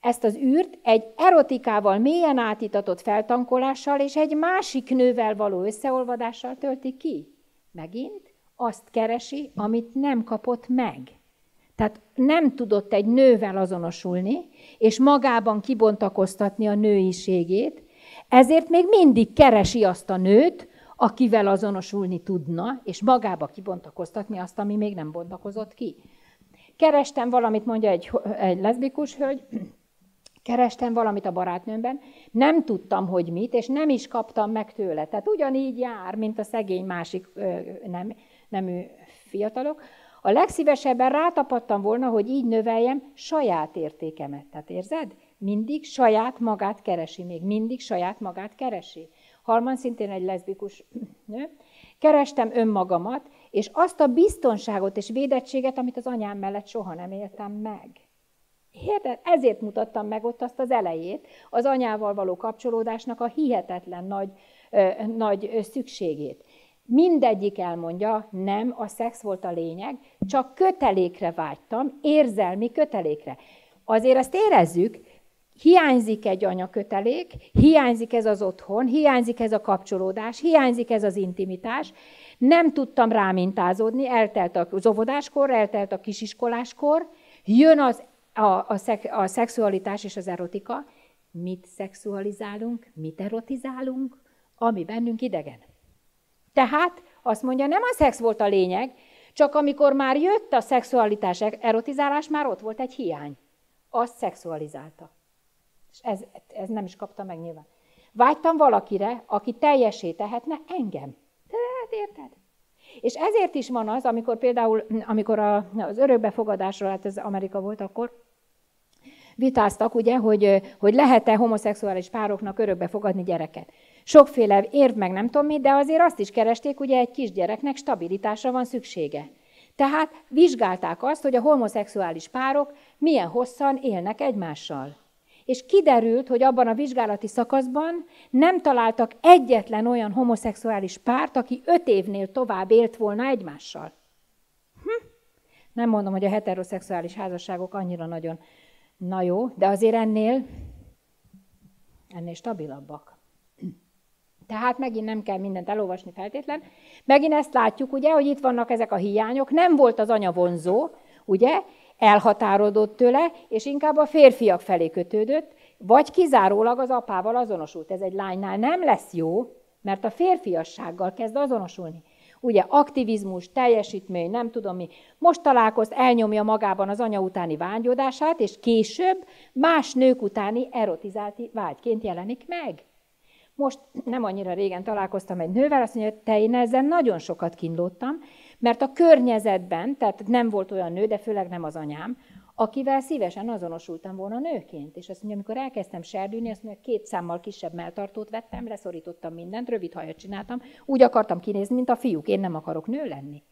ezt az űrt egy erotikával mélyen átitatott feltankolással és egy másik nővel való összeolvadással tölti ki. Megint azt keresi, amit nem kapott meg. Tehát nem tudott egy nővel azonosulni, és magában kibontakoztatni a nőiségét, ezért még mindig keresi azt a nőt, akivel azonosulni tudna, és magába kibontakoztatni azt, ami még nem bontakozott ki. Kerestem valamit, mondja egy, egy leszbikus hölgy, kerestem valamit a barátnőmben, nem tudtam, hogy mit, és nem is kaptam meg tőle. Tehát ugyanígy jár, mint a szegény másik nem, nemű fiatalok. A legszívesebben rátapadtam volna, hogy így növeljem saját értékemet. Tehát érzed? Mindig saját magát keresi, még mindig saját magát keresi. Halman, szintén egy leszbikus nő, kerestem önmagamat, és azt a biztonságot és védettséget, amit az anyám mellett soha nem éltem meg. Érted? Ezért mutattam meg ott azt az elejét, az anyával való kapcsolódásnak a hihetetlen nagy, ö, nagy szükségét. Mindegyik elmondja, nem a szex volt a lényeg, csak kötelékre vágytam, érzelmi kötelékre. Azért ezt érezzük, hiányzik egy anyakötelék, hiányzik ez az otthon, hiányzik ez a kapcsolódás, hiányzik ez az intimitás. Nem tudtam rámintázódni, eltelt az óvodáskor, eltelt a kisiskoláskor, jön az, a, a, szex, a szexualitás és az erotika. Mit szexualizálunk, mit erotizálunk, ami bennünk idegen. Tehát azt mondja, nem a szex volt a lényeg, csak amikor már jött a szexualitás, erotizálás, már ott volt egy hiány. Azt szexualizálta. És ez, ez nem is kapta meg nyilván. Vágytam valakire, aki teljessé tehetne engem. Tehát érted? És ezért is van az, amikor például, amikor a, az örökbefogadásról, hát ez Amerika volt akkor, vitáztak ugye, hogy, hogy lehet-e homoszexuális pároknak örökbefogadni gyereket. Sokféle érv meg nem tudom mi, de azért azt is keresték, ugye egy kisgyereknek stabilitásra van szüksége. Tehát vizsgálták azt, hogy a homoszexuális párok milyen hosszan élnek egymással. És kiderült, hogy abban a vizsgálati szakaszban nem találtak egyetlen olyan homoszexuális párt, aki öt évnél tovább élt volna egymással. Hm? Nem mondom, hogy a heteroszexuális házasságok annyira nagyon na jó, de azért ennél, ennél stabilabbak. Tehát megint nem kell mindent elolvasni feltétlen. Megint ezt látjuk, ugye, hogy itt vannak ezek a hiányok. Nem volt az anya vonzó, ugye, elhatárolódott tőle, és inkább a férfiak felé kötődött, vagy kizárólag az apával azonosult. Ez egy lánynál nem lesz jó, mert a férfiassággal kezd azonosulni. Ugye aktivizmus, teljesítmény, nem tudom mi. Most találkozt, elnyomja magában az anya utáni vágyódását, és később más nők utáni erotizált vágyként jelenik meg. Most nem annyira régen találkoztam egy nővel, azt mondja, hogy te, én ezzel nagyon sokat kínlódtam, mert a környezetben, tehát nem volt olyan nő, de főleg nem az anyám, akivel szívesen azonosultam volna nőként. És azt mondja, amikor elkezdtem serdülni, azt mondja, két számmal kisebb melltartót vettem, leszorítottam mindent, rövid hajat csináltam, úgy akartam kinézni, mint a fiúk, én nem akarok nő lenni.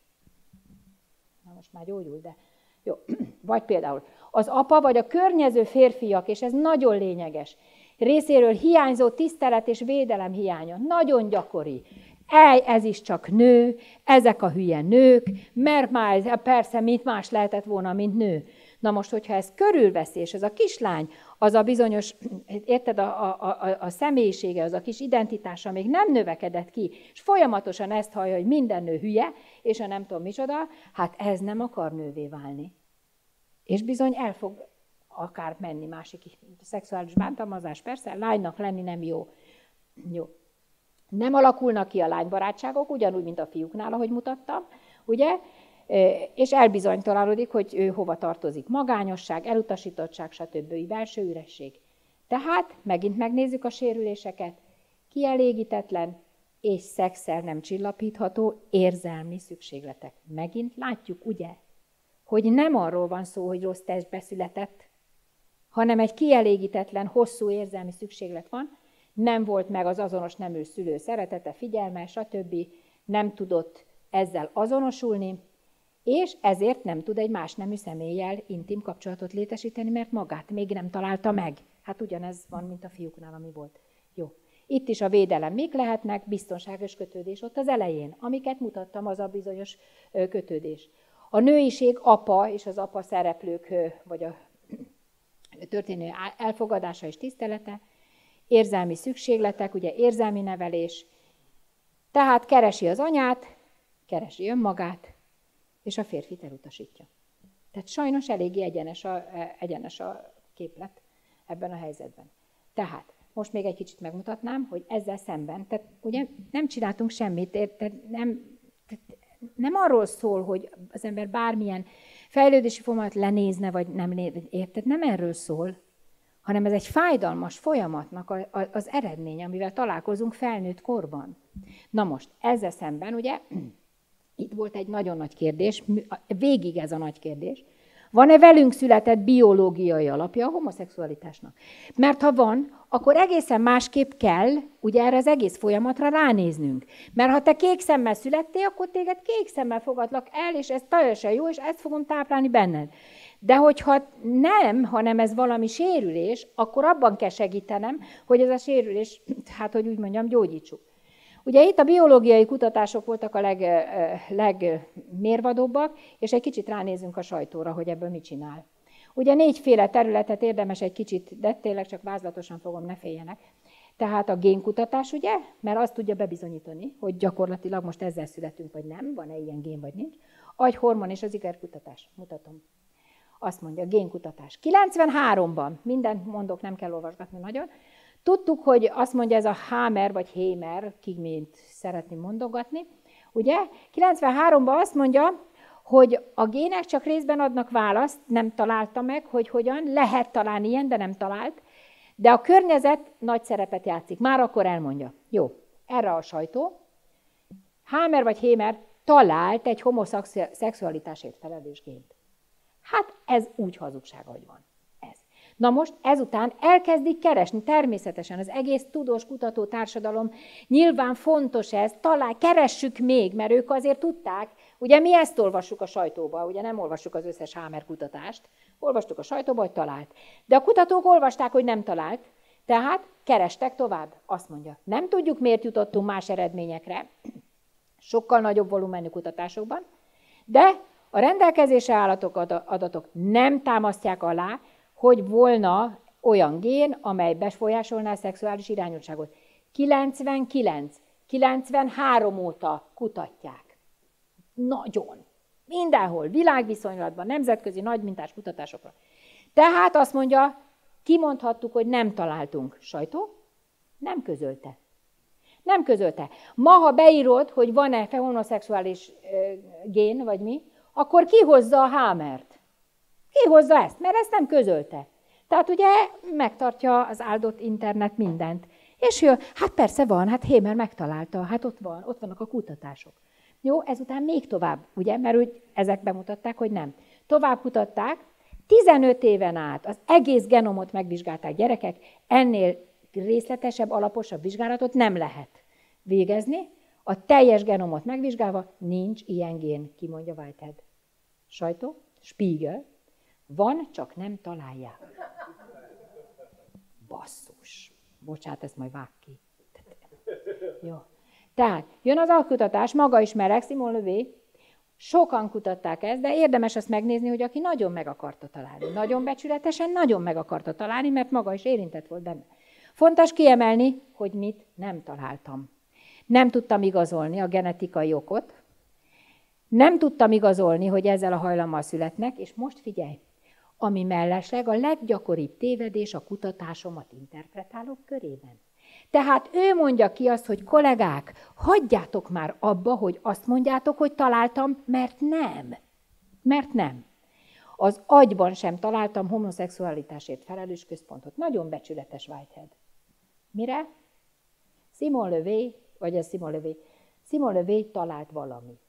Na most már gyógyul, de jó. Vagy például az apa, vagy a környező férfiak, és ez nagyon lényeges, részéről hiányzó tisztelet és védelem hiánya. Nagyon gyakori. Ej, ez is csak nő, ezek a hülye nők, mert már persze mit más lehetett volna, mint nő. Na most, hogyha ez körülveszi, és ez a kislány, az a bizonyos, érted, a, a, a, a személyisége, az a kis identitása még nem növekedett ki, és folyamatosan ezt hallja, hogy minden nő hülye, és a nem tudom micsoda, hát ez nem akar nővé válni. És bizony el fog akár menni másik szexuális bántalmazás, persze, lánynak lenni nem jó. Jó. Nem alakulnak ki a lánybarátságok, ugyanúgy, mint a fiúknál, ahogy mutattam, ugye? És elbizonytalanodik, hogy ő hova tartozik. Magányosság, elutasítottság, stb. Belső üresség. Tehát megint megnézzük a sérüléseket. Kielégítetlen és szexszel nem csillapítható érzelmi szükségletek. Megint látjuk, ugye, hogy nem arról van szó, hogy rossz testbe született, hanem egy kielégítetlen, hosszú érzelmi szükséglet van, nem volt meg az azonos nemű szülő szeretete, figyelme, stb. Nem tudott ezzel azonosulni, és ezért nem tud egy más nemű személlyel intim kapcsolatot létesíteni, mert magát még nem találta meg. Hát ugyanez van, mint a fiúknál, ami volt. Jó. Itt is a védelem mik lehetnek, biztonságos kötődés ott az elején, amiket mutattam, az a bizonyos kötődés. A nőiség apa és az apa szereplők, vagy a történő elfogadása és tisztelete, érzelmi szükségletek, ugye érzelmi nevelés, tehát keresi az anyát, keresi önmagát, és a férfit elutasítja. Tehát sajnos eléggé egyenes a, egyenes a képlet ebben a helyzetben. Tehát most még egy kicsit megmutatnám, hogy ezzel szemben, tehát ugye nem csináltunk semmit, tehát nem, tehát nem arról szól, hogy az ember bármilyen fejlődési folyamat lenézne, vagy nem érted, nem erről szól, hanem ez egy fájdalmas folyamatnak a, a, az eredménye, amivel találkozunk felnőtt korban. Na most, ezzel szemben, ugye, itt volt egy nagyon nagy kérdés, végig ez a nagy kérdés, van-e velünk született biológiai alapja a homoszexualitásnak? Mert ha van, akkor egészen másképp kell ugye erre az egész folyamatra ránéznünk. Mert ha te kék szemmel születtél, akkor téged kék szemmel fogadlak el, és ez teljesen jó, és ezt fogom táplálni benned. De hogyha nem, hanem ez valami sérülés, akkor abban kell segítenem, hogy ez a sérülés, hát hogy úgy mondjam, gyógyítsuk. Ugye itt a biológiai kutatások voltak a leg, legmérvadóbbak, és egy kicsit ránézünk a sajtóra, hogy ebből mit csinál. Ugye négyféle területet érdemes egy kicsit, de tényleg csak vázlatosan fogom, ne féljenek. Tehát a génkutatás, ugye, mert azt tudja bebizonyítani, hogy gyakorlatilag most ezzel születünk, vagy nem, van-e ilyen gén, vagy nincs. Agyhormon és az ikerkutatás, mutatom. Azt mondja, génkutatás. kilencvenháromban, mindent mondok, nem kell olvasgatni nagyon, tudtuk, hogy azt mondja ez a Hamer vagy Hamer, ki mint szeretném mondogatni, ugye? kilencvenháromban azt mondja, hogy a gének csak részben adnak választ, nem találta meg, hogy hogyan, lehet találni ilyen, de nem talált, de a környezet nagy szerepet játszik. Már akkor elmondja. Jó, erre a sajtó. Hamer vagy Hamer talált egy homoszexualitásért felelős gént. Hát ez úgy hazugság, hogy van. Na most ezután elkezdik keresni, természetesen az egész tudós kutató társadalom, nyilván fontos ez, talán keressük még, mert ők azért tudták, ugye mi ezt olvassuk a sajtóba, ugye nem olvassuk az összes Hamer kutatást, olvastuk a sajtóba, hogy talált. De a kutatók olvasták, hogy nem talált, tehát kerestek tovább, azt mondja. Nem tudjuk, miért jutottunk más eredményekre, sokkal nagyobb volumenű kutatásokban, de A rendelkezésre álló adatok nem támasztják alá, hogy volna olyan gén, amely befolyásolná a szexuális irányultságot. kilencvenkilenc, kilencvenhárom óta kutatják. Nagyon. Mindenhol, világviszonylatban, nemzetközi nagymintás kutatásokra. Tehát azt mondja, kimondhattuk, hogy nem találtunk. Sajtó? Nem közölte. Nem közölte. Ma, ha beírod, hogy van-e homoszexuális gén, vagy mi, akkor kihozza a Hamert. Kihozza ezt, mert ezt nem közölte. Tehát ugye megtartja az áldott internet mindent. És jön, hát persze van, hát Hamer megtalálta, hát ott van, ott vannak a kutatások. Jó, ezután még tovább, ugye, mert úgy ezek bemutatták, hogy nem. Tovább kutatták, tizenöt éven át az egész genomot megvizsgálták gyerekek, ennél részletesebb, alaposabb vizsgálatot nem lehet végezni. A teljes genomot megvizsgálva nincs ilyen gén, kimondja Whitehead. Sajtó, Spiegel, van, csak nem találják. Basszus. Bocsát, ezt majd vág ki. Jó. Tehát jön az alkutatás, maga is merek, Simon Lövé. Sokan kutatták ezt, de érdemes azt megnézni, hogy aki nagyon meg akarta találni, nagyon becsületesen, nagyon meg akarta találni, mert maga is érintett volt benne. Fontos kiemelni, hogy mit nem találtam. Nem tudtam igazolni a genetikai okot, nem tudtam igazolni, hogy ezzel a hajlammal születnek, és most figyelj, ami mellesleg a leggyakoribb tévedés a kutatásomat interpretálók körében. Tehát ő mondja ki azt, hogy kollégák, hagyjátok már abba, hogy azt mondjátok, hogy találtam, mert nem. Mert nem. Az agyban sem találtam homoszexualitásért felelős központot. Nagyon becsületes Whitehead. Mire? Simon Lövé, vagy a Simon Lövé. Simon Lövé talált valamit.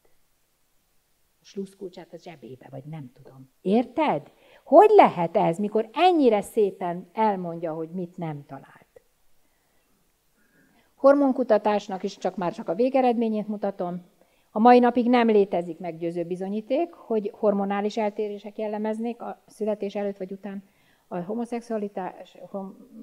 A slusszkulcsát a zsebébe, vagy nem tudom. Érted? Hogy lehet ez, mikor ennyire szépen elmondja, hogy mit nem talált? Hormonkutatásnak is csak már csak a végeredményét mutatom. A mai napig nem létezik meggyőző bizonyíték, hogy hormonális eltérések jellemeznék a születés előtt vagy után a homoszexualitás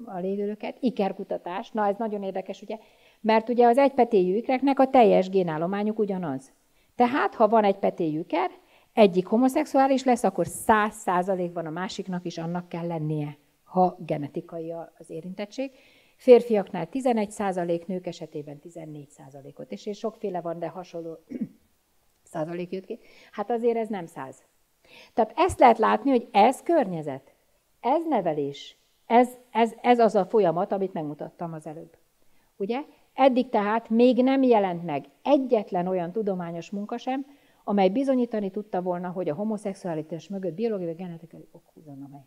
a lévőket. Ikerkutatás, na ez nagyon érdekes, ugye? Mert ugye az egypetélyű ikreknek a teljes génállományuk ugyanaz. Tehát, ha van egy petélyű iker, egyik homoszexuális lesz, akkor száz százalékban a másiknak is annak kell lennie, ha genetikai az érintettség. Férfiaknál tizenegy százalék, nők esetében tizennégy százalékot. És, és sokféle van, de hasonló százalék jött ki. Hát azért ez nem száz. Tehát ezt lehet látni, hogy ez környezet, ez nevelés, ez, ez, ez az a folyamat, amit megmutattam az előbb. Ugye? Eddig tehát még nem jelent meg egyetlen olyan tudományos munka sem, amely bizonyítani tudta volna, hogy a homoszexualitás mögött biológiai vagy genetikai ok húzódna meg.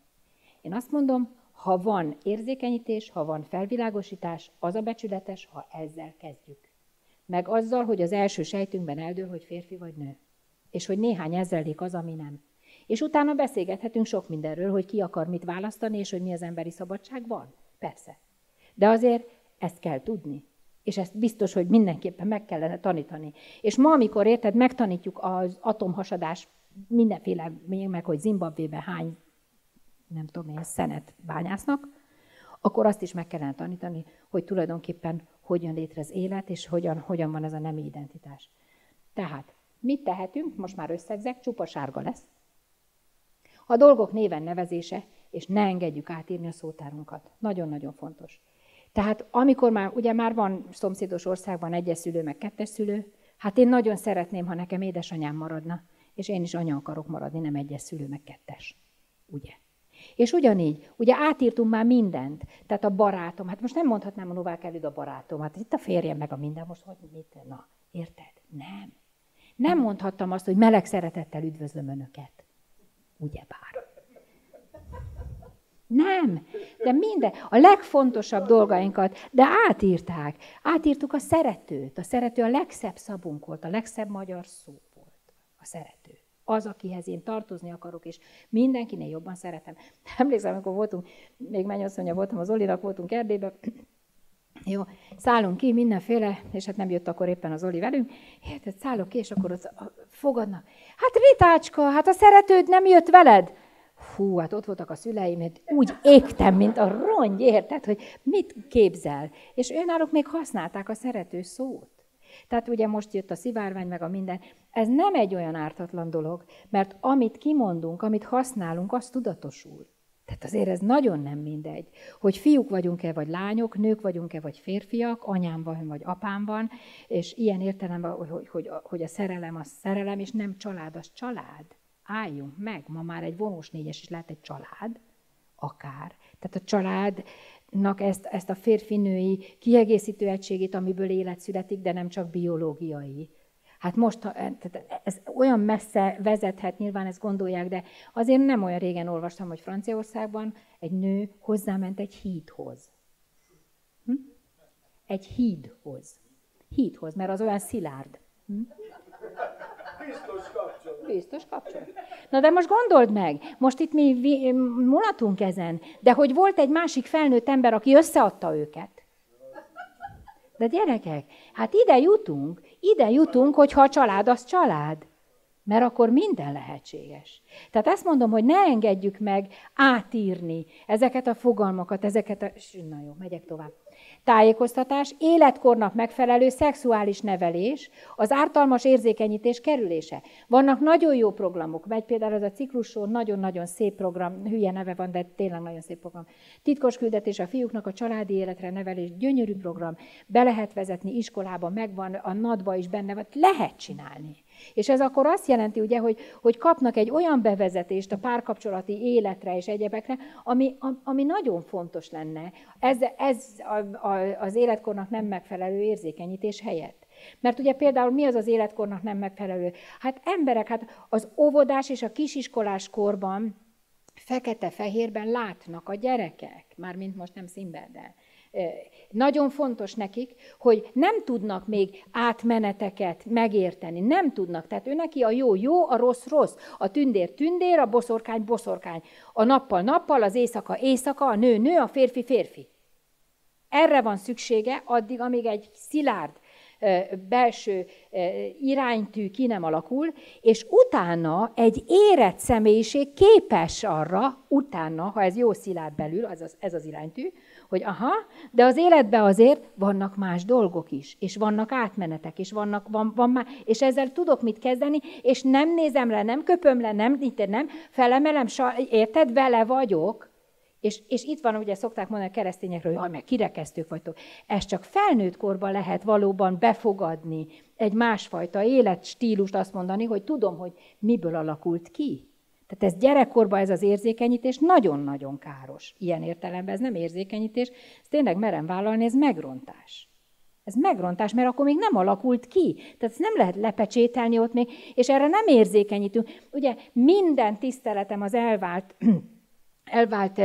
Én azt mondom, ha van érzékenyítés, ha van felvilágosítás, az a becsületes, ha ezzel kezdjük. Meg azzal, hogy az első sejtünkben eldől, hogy férfi vagy nő. És hogy néhány ezrelék az, ami nem. És utána beszélgethetünk sok mindenről, hogy ki akar mit választani, és hogy mi az emberi szabadság van. Persze. De azért ezt kell tudni. És ezt biztos, hogy mindenképpen meg kellene tanítani. És ma, amikor érted, megtanítjuk az atomhasadás mindenféle, meg hogy Zimbabvében hány, nem tudom én, szenet bányásznak, akkor azt is meg kellene tanítani, hogy tulajdonképpen hogyan létre az élet, és hogyan, hogyan van ez a nemi identitás. Tehát, mit tehetünk, most már összegzek, csupa sárga lesz. A dolgok néven nevezése, és ne engedjük átírni a szótárunkat. Nagyon-nagyon fontos. Tehát amikor már, ugye már van szomszédos országban egyes szülő, meg kettes szülő, hát én nagyon szeretném, ha nekem édesanyám maradna, és én is anya akarok maradni, nem egyes szülő, meg kettes. Ugye? És ugyanígy, ugye átírtunk már mindent, tehát a barátom, hát most nem mondhatnám a Novák Előd a barátom, hát itt a férjem meg a minden, most hogy mit, na, érted? Nem. Nem mondhattam azt, hogy meleg szeretettel üdvözlöm önöket. Ugyebár. Nem, de minden, a legfontosabb dolgainkat, de átírták. Átírtuk a szeretőt, a szerető a legszebb szabunk volt, a legszebb magyar szó volt, a szerető. Az, akihez én tartozni akarok, és mindenkinél jobban szeretem. Emlékszem, amikor voltunk, még mennyasszonya voltam az Olinak, voltunk Erdélyben, jó, szállunk ki, mindenféle, és hát nem jött akkor éppen az Oli velünk, hát szállok ki, és akkor ott fogadnak. Hát Ritácska, hát a szeretőd nem jött veled? Hú, hát ott voltak a szüleim, hát úgy égtem, mint a rongy, érted, hogy mit képzel? És őnáluk még használták a szerető szót. Tehát ugye most jött a szivárvány, meg a minden. Ez nem egy olyan ártatlan dolog, mert amit kimondunk, amit használunk, az tudatosul. Tehát azért ez nagyon nem mindegy, hogy fiúk vagyunk-e, vagy lányok, nők vagyunk-e, vagy férfiak, anyám van, vagy apám van, és ilyen értelemben, hogy, hogy, hogy a szerelem az szerelem, és nem család az család. Álljunk meg, ma már egy vonós négyes is lehet egy család, akár. Tehát a családnak ezt, ezt a férfinői kiegészítő egységét, amiből élet születik, de nem csak biológiai. Hát most ez olyan messze vezethet, nyilván ezt gondolják, de azért nem olyan régen olvastam, hogy Franciaországban egy nő hozzáment egy hídhoz. Hm? Egy hídhoz. Hídhoz, mert az olyan szilárd. Hm? Biztos kapcsolat. Biztos kapcsolat. Na de most gondold meg, most itt mi mulatunk ezen, de hogy volt egy másik felnőtt ember, aki összeadta őket. De gyerekek, hát ide jutunk, ide jutunk, hogyha a család, az család. Mert akkor minden lehetséges. Tehát ezt mondom, hogy ne engedjük meg átírni ezeket a fogalmakat, ezeket a... Na jó, megyek tovább. Tájékoztatás, életkornak megfelelő szexuális nevelés, az ártalmas érzékenyítés kerülése. Vannak nagyon jó programok, megy például ez a cikluson, nagyon-nagyon szép program, hülye neve van, de tényleg nagyon szép program. Titkos küldetés a fiúknak a családi életre nevelés, gyönyörű program, be lehet vezetni iskolába, megvan, a nadba is benne van, lehet csinálni. És ez akkor azt jelenti, ugye, hogy, hogy kapnak egy olyan bevezetést a párkapcsolati életre és egyebekre, ami, ami nagyon fontos lenne. Ez, ez a, a, az életkornak nem megfelelő érzékenyítés helyett. Mert ugye például mi az az életkornak nem megfelelő? Hát emberek, hát az óvodás és a kisiskolás korban fekete-fehérben látnak a gyerekek, mármint most nem színben, de... Nagyon fontos nekik, hogy nem tudnak még átmeneteket megérteni, nem tudnak. Tehát ő neki a jó jó, a rossz rossz, a tündér tündér, a boszorkány boszorkány, a nappal nappal, az éjszaka éjszaka, a nő nő, a férfi férfi. Erre van szüksége addig, amíg egy szilárd belső iránytű ki nem alakul, és utána egy érett személyiség képes arra, utána, ha ez jó szilárd belül, azaz, ez az iránytű, hogy aha, de az életben azért vannak más dolgok is, és vannak átmenetek, és vannak, van, van más, és ezzel tudok mit kezdeni, és nem nézem le, nem köpöm le, nem, nem felemelem, érted, vele vagyok. És, és itt van, ugye szokták mondani a keresztényekről, hogy jaj, meg kirekesztők vagytok. Ezt csak felnőtt korban lehet valóban befogadni, egy másfajta életstílust, azt mondani, hogy tudom, hogy miből alakult ki. Tehát ez gyerekkorban, ez az érzékenyítés nagyon-nagyon káros. Ilyen értelemben ez nem érzékenyítés, ez tényleg merem vállalni, ez megrontás. Ez megrontás, mert akkor még nem alakult ki. Tehát ezt nem lehet lepecsételni ott még, és erre nem érzékenyítünk. Ugye minden tiszteletem az elvált... elvált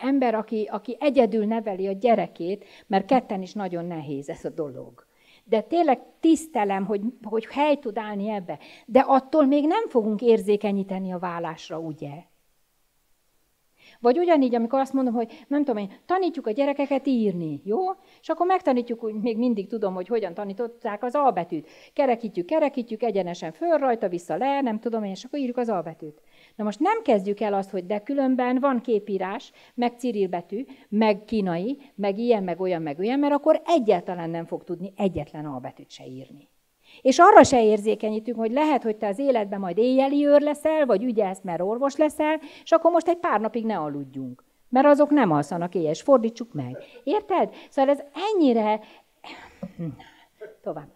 ember, aki, aki egyedül neveli a gyerekét, mert ketten is nagyon nehéz ez a dolog. De tényleg tisztelem, hogy, hogy hely tud állni ebbe. De attól még nem fogunk érzékenyíteni a válásra, ugye? Vagy ugyanígy, amikor azt mondom, hogy nem tudom én, tanítjuk a gyerekeket írni, jó? És akkor megtanítjuk, hogy még mindig tudom, hogy hogyan tanították az A betűt. Kerekítjük, kerekítjük, egyenesen föl rajta, vissza le, nem tudom én, és akkor írjuk az A betűt. Na most nem kezdjük el azt, hogy de különben van képírás, meg cirilbetű, meg kínai, meg ilyen, meg olyan, meg olyan, mert akkor egyáltalán nem fog tudni egyetlen A betűt se írni. És arra se érzékenyítünk, hogy lehet, hogy te az életben majd éjjeli őr leszel, vagy ügyelsz, mert orvos leszel, és akkor most egy pár napig ne aludjunk, mert azok nem alszanak éjjel, és fordítsuk meg. Érted? Szóval ez ennyire... Tovább.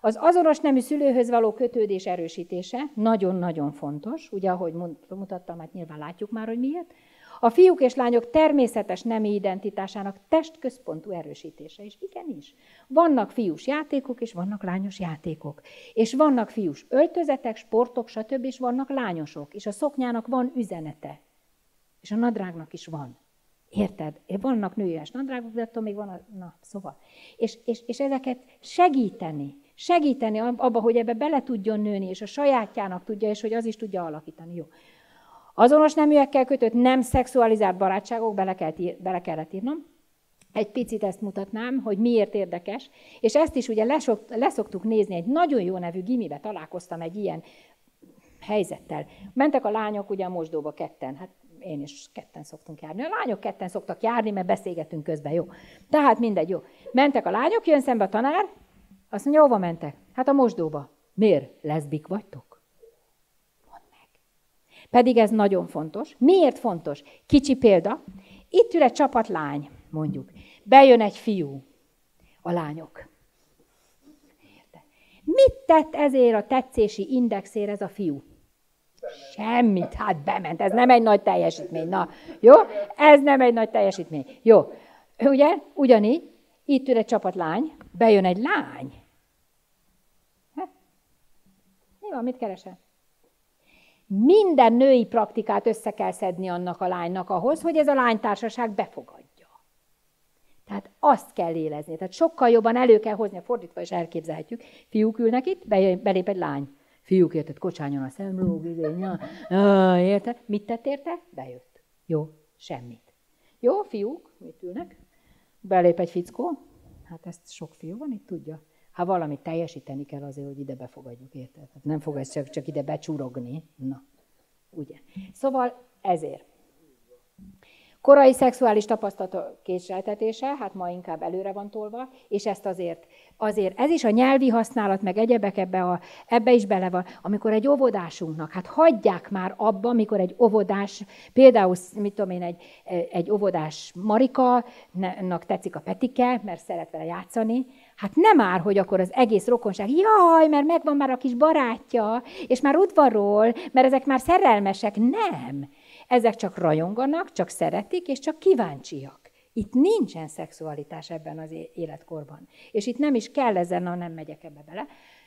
Az azonos nemű szülőhöz való kötődés erősítése nagyon-nagyon fontos, ugye ahogy mutattam, hát nyilván látjuk már, hogy miért. A fiúk és lányok természetes nemi identitásának testközpontú erősítése is. Igenis. Vannak fiús játékok, és vannak lányos játékok. És vannak fiús öltözetek, sportok, stb. És vannak lányosok. És a szoknyának van üzenete. És a nadrágnak is van. Érted? Vannak nőies nadrágok, de attól még van a... Na, szóval. És, és, és ezeket segíteni. Segíteni abba, hogy ebbe bele tudjon nőni, és a sajátjának tudja, és hogy az is tudja alakítani. Jó. Azonos neműekkel kötött, nem szexualizált barátságok, bele, kellett ír, bele kellett írnom. Egy picit ezt mutatnám, hogy miért érdekes. És ezt is ugye lesok, leszoktuk nézni, egy nagyon jó nevű gimibe találkoztam egy ilyen helyzettel. Mentek a lányok ugye a mosdóba ketten, hát én is ketten szoktunk járni. A lányok ketten szoktak járni, mert beszélgetünk közben, jó. Tehát mindegy, jó. Mentek a lányok, jön szembe a tanár, Azt mondja, hova mentek? Hát a mosdóba. Miért? Leszbik vagytok? Mondd meg. Pedig ez nagyon fontos. Miért fontos? Kicsi példa. Itt ül egy csapat lány, mondjuk. Bejön egy fiú. A lányok. Mit tett ezért a tetszési indexért ez a fiú? Semmit, hát bement, ez nem egy nagy teljesítmény, na, jó? Ez nem egy nagy teljesítmény, jó. Ugye, ugyanígy, itt ül egy csapat lány, bejön egy lány. Hát, mi van, mit keresel? Minden női praktikát össze kell szedni annak a lánynak ahhoz, hogy ez a lánytársaság befogadja. Tehát azt kell élezni, tehát sokkal jobban elő kell hozni, fordítva is elképzelhetjük, fiúk ülnek itt, belép egy lány. Fiúk, érted, kocsányon a szemlóg, érted? Mit tett érte? Bejött. Jó, semmit. Jó, fiúk, mit ülnek? Belép egy fickó. Hát ezt sok fiú van, itt tudja. Hát valamit teljesíteni kell azért, hogy ide befogadjuk, érted? Hát nem fog ez csak, csak ide becsúrogni. Na, ugye. Szóval ezért. Korai szexuális tapasztalat késleltetése, hát ma inkább előre van tolva, és ezt azért, azért ez is a nyelvi használat, meg egyebek ebbe, a, ebbe is bele van, amikor egy óvodásunknak, hát hagyják már abba, amikor egy óvodás, például, mit tudom én, egy, egy óvodás Marika-nak tetszik a Petike, mert szeret vele játszani, hát nem már, hogy akkor az egész rokonság, jaj, mert megvan már a kis barátja, és már udvarol, mert ezek már szerelmesek, nem! Ezek csak rajonganak, csak szeretik, és csak kíváncsiak. Itt nincsen szexualitás ebben az életkorban. És itt nem is kell ezen, ha nem megyek ebbe bele.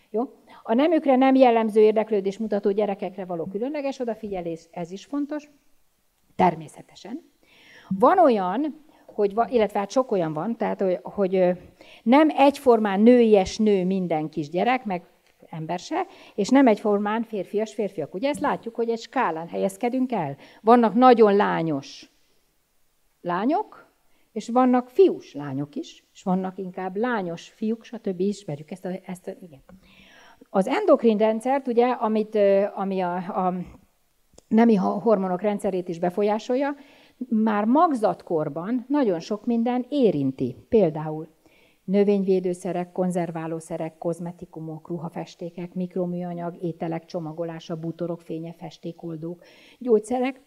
Jó? A nemükre nem jellemző érdeklődés mutató gyerekekre való különleges odafigyelés, ez is fontos. Természetesen. Van olyan, hogy, illetve hát sok olyan van, tehát hogy nem egyformán nőies nő minden kisgyerek, meg ember se, és nem egyformán férfias férfiak. Ugye ezt látjuk, hogy egy skálán helyezkedünk el. Vannak nagyon lányos lányok, és vannak fiús lányok is, és vannak inkább lányos fiúk, stb. Ismerjük ezt a, ezt a, igen. Az endokrin rendszert, ugye, amit, ami a, a nemi hormonok rendszerét is befolyásolja, már magzatkorban nagyon sok minden érinti. Például növényvédőszerek, konzerválószerek, kozmetikumok, ruhafestékek, mikroműanyag, ételek csomagolása, bútorok, fénye, festékoldók, gyógyszerek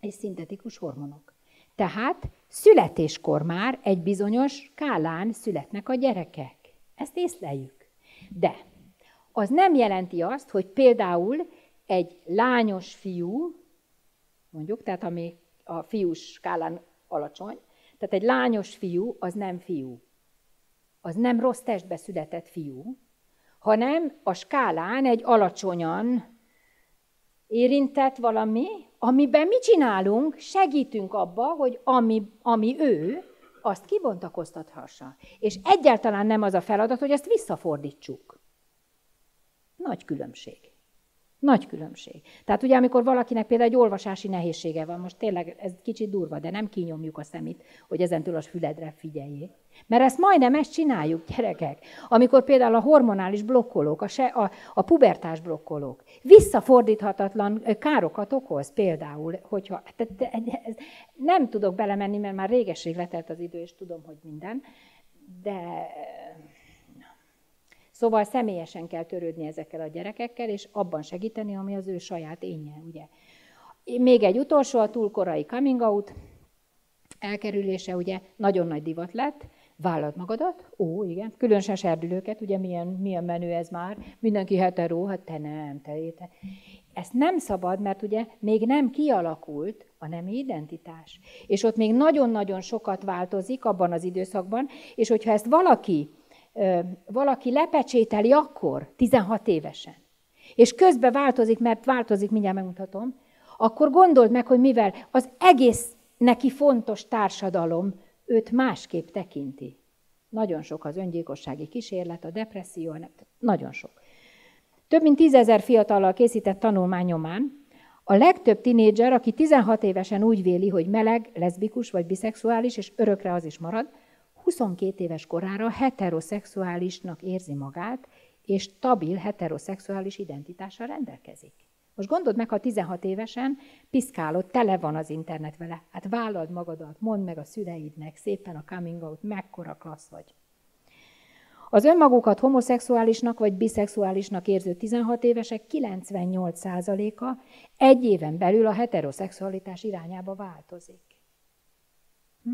és szintetikus hormonok. Tehát születéskor már egy bizonyos skálán születnek a gyerekek. Ezt észleljük. De az nem jelenti azt, hogy például egy lányos fiú, mondjuk, tehát ami a fiús skálán alacsony, tehát egy lányos fiú az nem fiú. Az nem rossz testbe született fiú, hanem a skálán egy alacsonyan érintett valami, amiben mi csinálunk, segítünk abba, hogy ami, ami ő, azt kibontakoztathassa. És egyáltalán nem az a feladat, hogy ezt visszafordítsuk. Nagy különbség. Nagy különbség. Tehát ugye, amikor valakinek például egy olvasási nehézsége van, most tényleg ez kicsit durva, de nem kinyomjuk a szemét, hogy ezentől a füledre figyeljék. Mert ezt majdnem ezt csináljuk, gyerekek. Amikor például a hormonális blokkolók, a, se, a, a pubertás blokkolók visszafordíthatatlan károkat okoz például, hogyha... Nem tudok belemenni, mert már réges-rég letelt az idő, és tudom, hogy minden, de... Szóval személyesen kell törődni ezekkel a gyerekekkel, és abban segíteni, ami az ő saját énje, ugye. Még egy utolsó, a túlkorai coming out elkerülése, ugye, nagyon nagy divat lett. Vállald magadat, ó, igen, különösen serdülőket, ugye milyen, milyen menő ez már, mindenki heteró, hát te nem, te te. Ezt nem szabad, mert ugye még nem kialakult a nemi identitás. És ott még nagyon-nagyon sokat változik abban az időszakban, és hogyha ezt valaki... valaki lepecsételi akkor, tizenhat évesen, és közben változik, mert változik, mindjárt megmutatom, akkor gondold meg, hogy mivel az egész neki fontos társadalom őt másképp tekinti. Nagyon sok az öngyilkossági kísérlet, a depresszió, nagyon sok. Több mint tízezer fiatallal készített tanulmány nyomán a legtöbb tinédzser, aki tizenhat évesen úgy véli, hogy meleg, leszbikus vagy biszexuális, és örökre az is marad, huszonkét éves korára heteroszexuálisnak érzi magát, és stabil heteroszexuális identitással rendelkezik. Most gondold meg, ha tizenhat évesen piszkálod, tele van az internet vele. Hát vállald magadat, mondd meg a szüleidnek szépen a coming out, mekkora klassz vagy. Az önmagukat homoszexuálisnak vagy biszexuálisnak érző tizenhat évesek kilencvennyolc százaléka egy éven belül a heteroszexualitás irányába változik. Hm?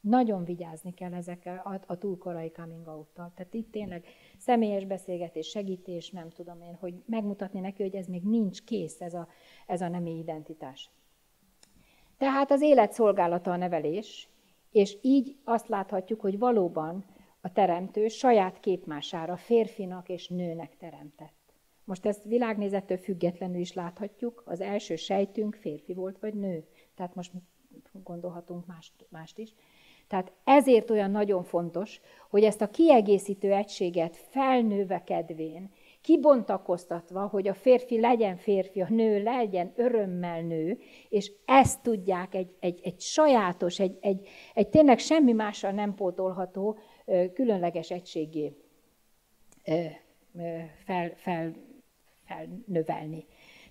Nagyon vigyázni kell ezekkel a, a túl korai coming out-tal. Tehát itt tényleg személyes beszélgetés, segítés, nem tudom én, hogy megmutatni neki, hogy ez még nincs kész, ez a, ez a nemi identitás. Tehát az élet szolgálata a nevelés, és így azt láthatjuk, hogy valóban a teremtő saját képmására férfinak és nőnek teremtett. Most ezt világnézettől függetlenül is láthatjuk, az első sejtünk férfi volt vagy nő, tehát most gondolhatunk mást, mást is. Tehát ezért olyan nagyon fontos, hogy ezt a kiegészítő egységet felnövekedvén, kibontakoztatva, hogy a férfi legyen férfi, a nő legyen örömmel nő, és ezt tudják egy, egy, egy sajátos, egy, egy, egy tényleg semmi mással nem pótolható, különleges egységé fel, fel, felnövelni.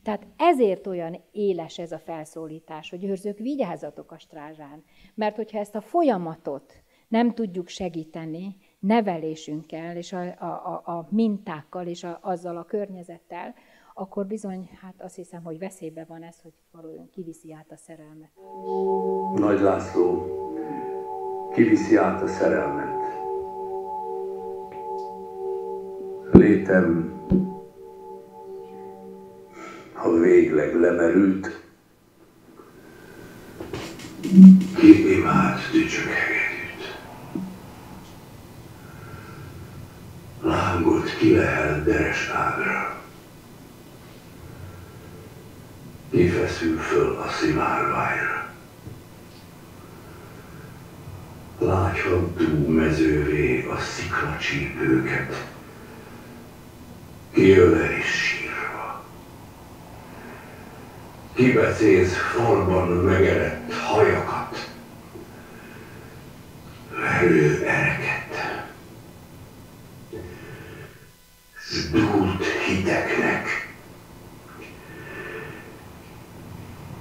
Tehát ezért olyan éles ez a felszólítás, hogy őrzők, vigyázzatok a strázsán, mert hogyha ezt a folyamatot nem tudjuk segíteni nevelésünkkel, és a, a, a mintákkal, és a, azzal a környezettel, akkor bizony, hát azt hiszem, hogy veszélyben van ez, hogy valójában kiviszi át a szerelmet. Nagy László kiviszi át a szerelmet. Létem, ha végleg lemerült, ki imád tücsökeg együtt. Lángot ki lehel deres ágra, ki feszül föl a szivárványra. Lágyhabb túlmezővé a sziklacsípőket, ki ölel is sírva. Kibecéz falban megerett hajakat, verő ereket, s dúlt hiteknek.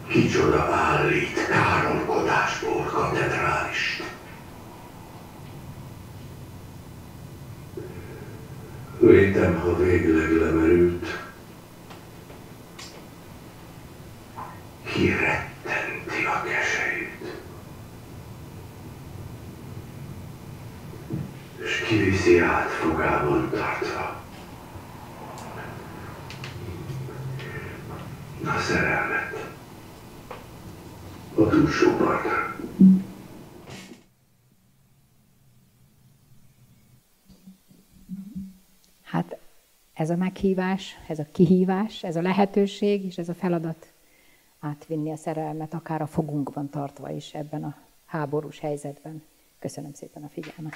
Kicsoda állít káromkodásból katedrálist. Létem, ha végleg lemerült, ki rettenti a keselyt, és kiviszi át fogában tartva a szerelmet a túlsó partra. Hát ez a meghívás, ez a kihívás, ez a lehetőség, és ez a feladat átvinni a szerelmet, akár a fogunkban tartva is ebben a háborús helyzetben. Köszönöm szépen a figyelmet!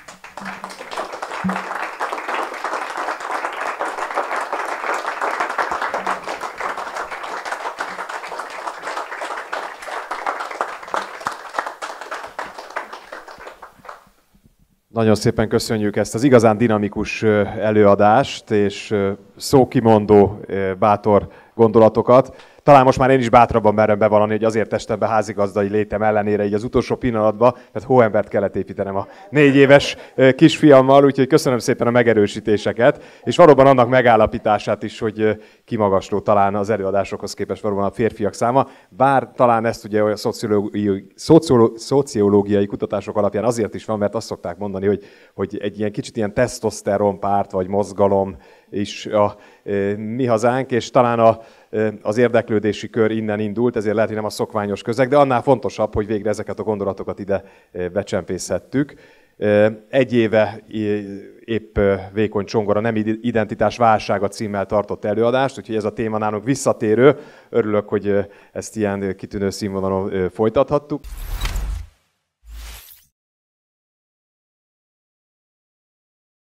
Nagyon szépen köszönjük ezt az igazán dinamikus előadást, és szókimondó, bátor gondolatokat. Talán most már én is bátrabban merem bevallani, hogy azért estem be házigazdai létem ellenére így az utolsó pillanatban, mert hóembert kellett építenem a négy éves kisfiammal, úgyhogy köszönöm szépen a megerősítéseket, és valóban annak megállapítását is, hogy kimagasló talán az előadásokhoz képest valóban a férfiak száma, bár talán ezt ugye a szociológiai, szociológiai kutatások alapján azért is van, mert azt szokták mondani, hogy, hogy egy ilyen kicsit ilyen tesztoszteron párt vagy mozgalom is a Mi Hazánk, és talán a az érdeklődési kör innen indult, ezért lehet, hogy nem a szokványos közeg, de annál fontosabb, hogy végre ezeket a gondolatokat ide becsempészhettük. Egy éve épp Vékony Csongor a nemi identitás válsága címmel tartott előadást, úgyhogy ez a téma nálunk visszatérő. Örülök, hogy ezt ilyen kitűnő színvonalon folytathattuk.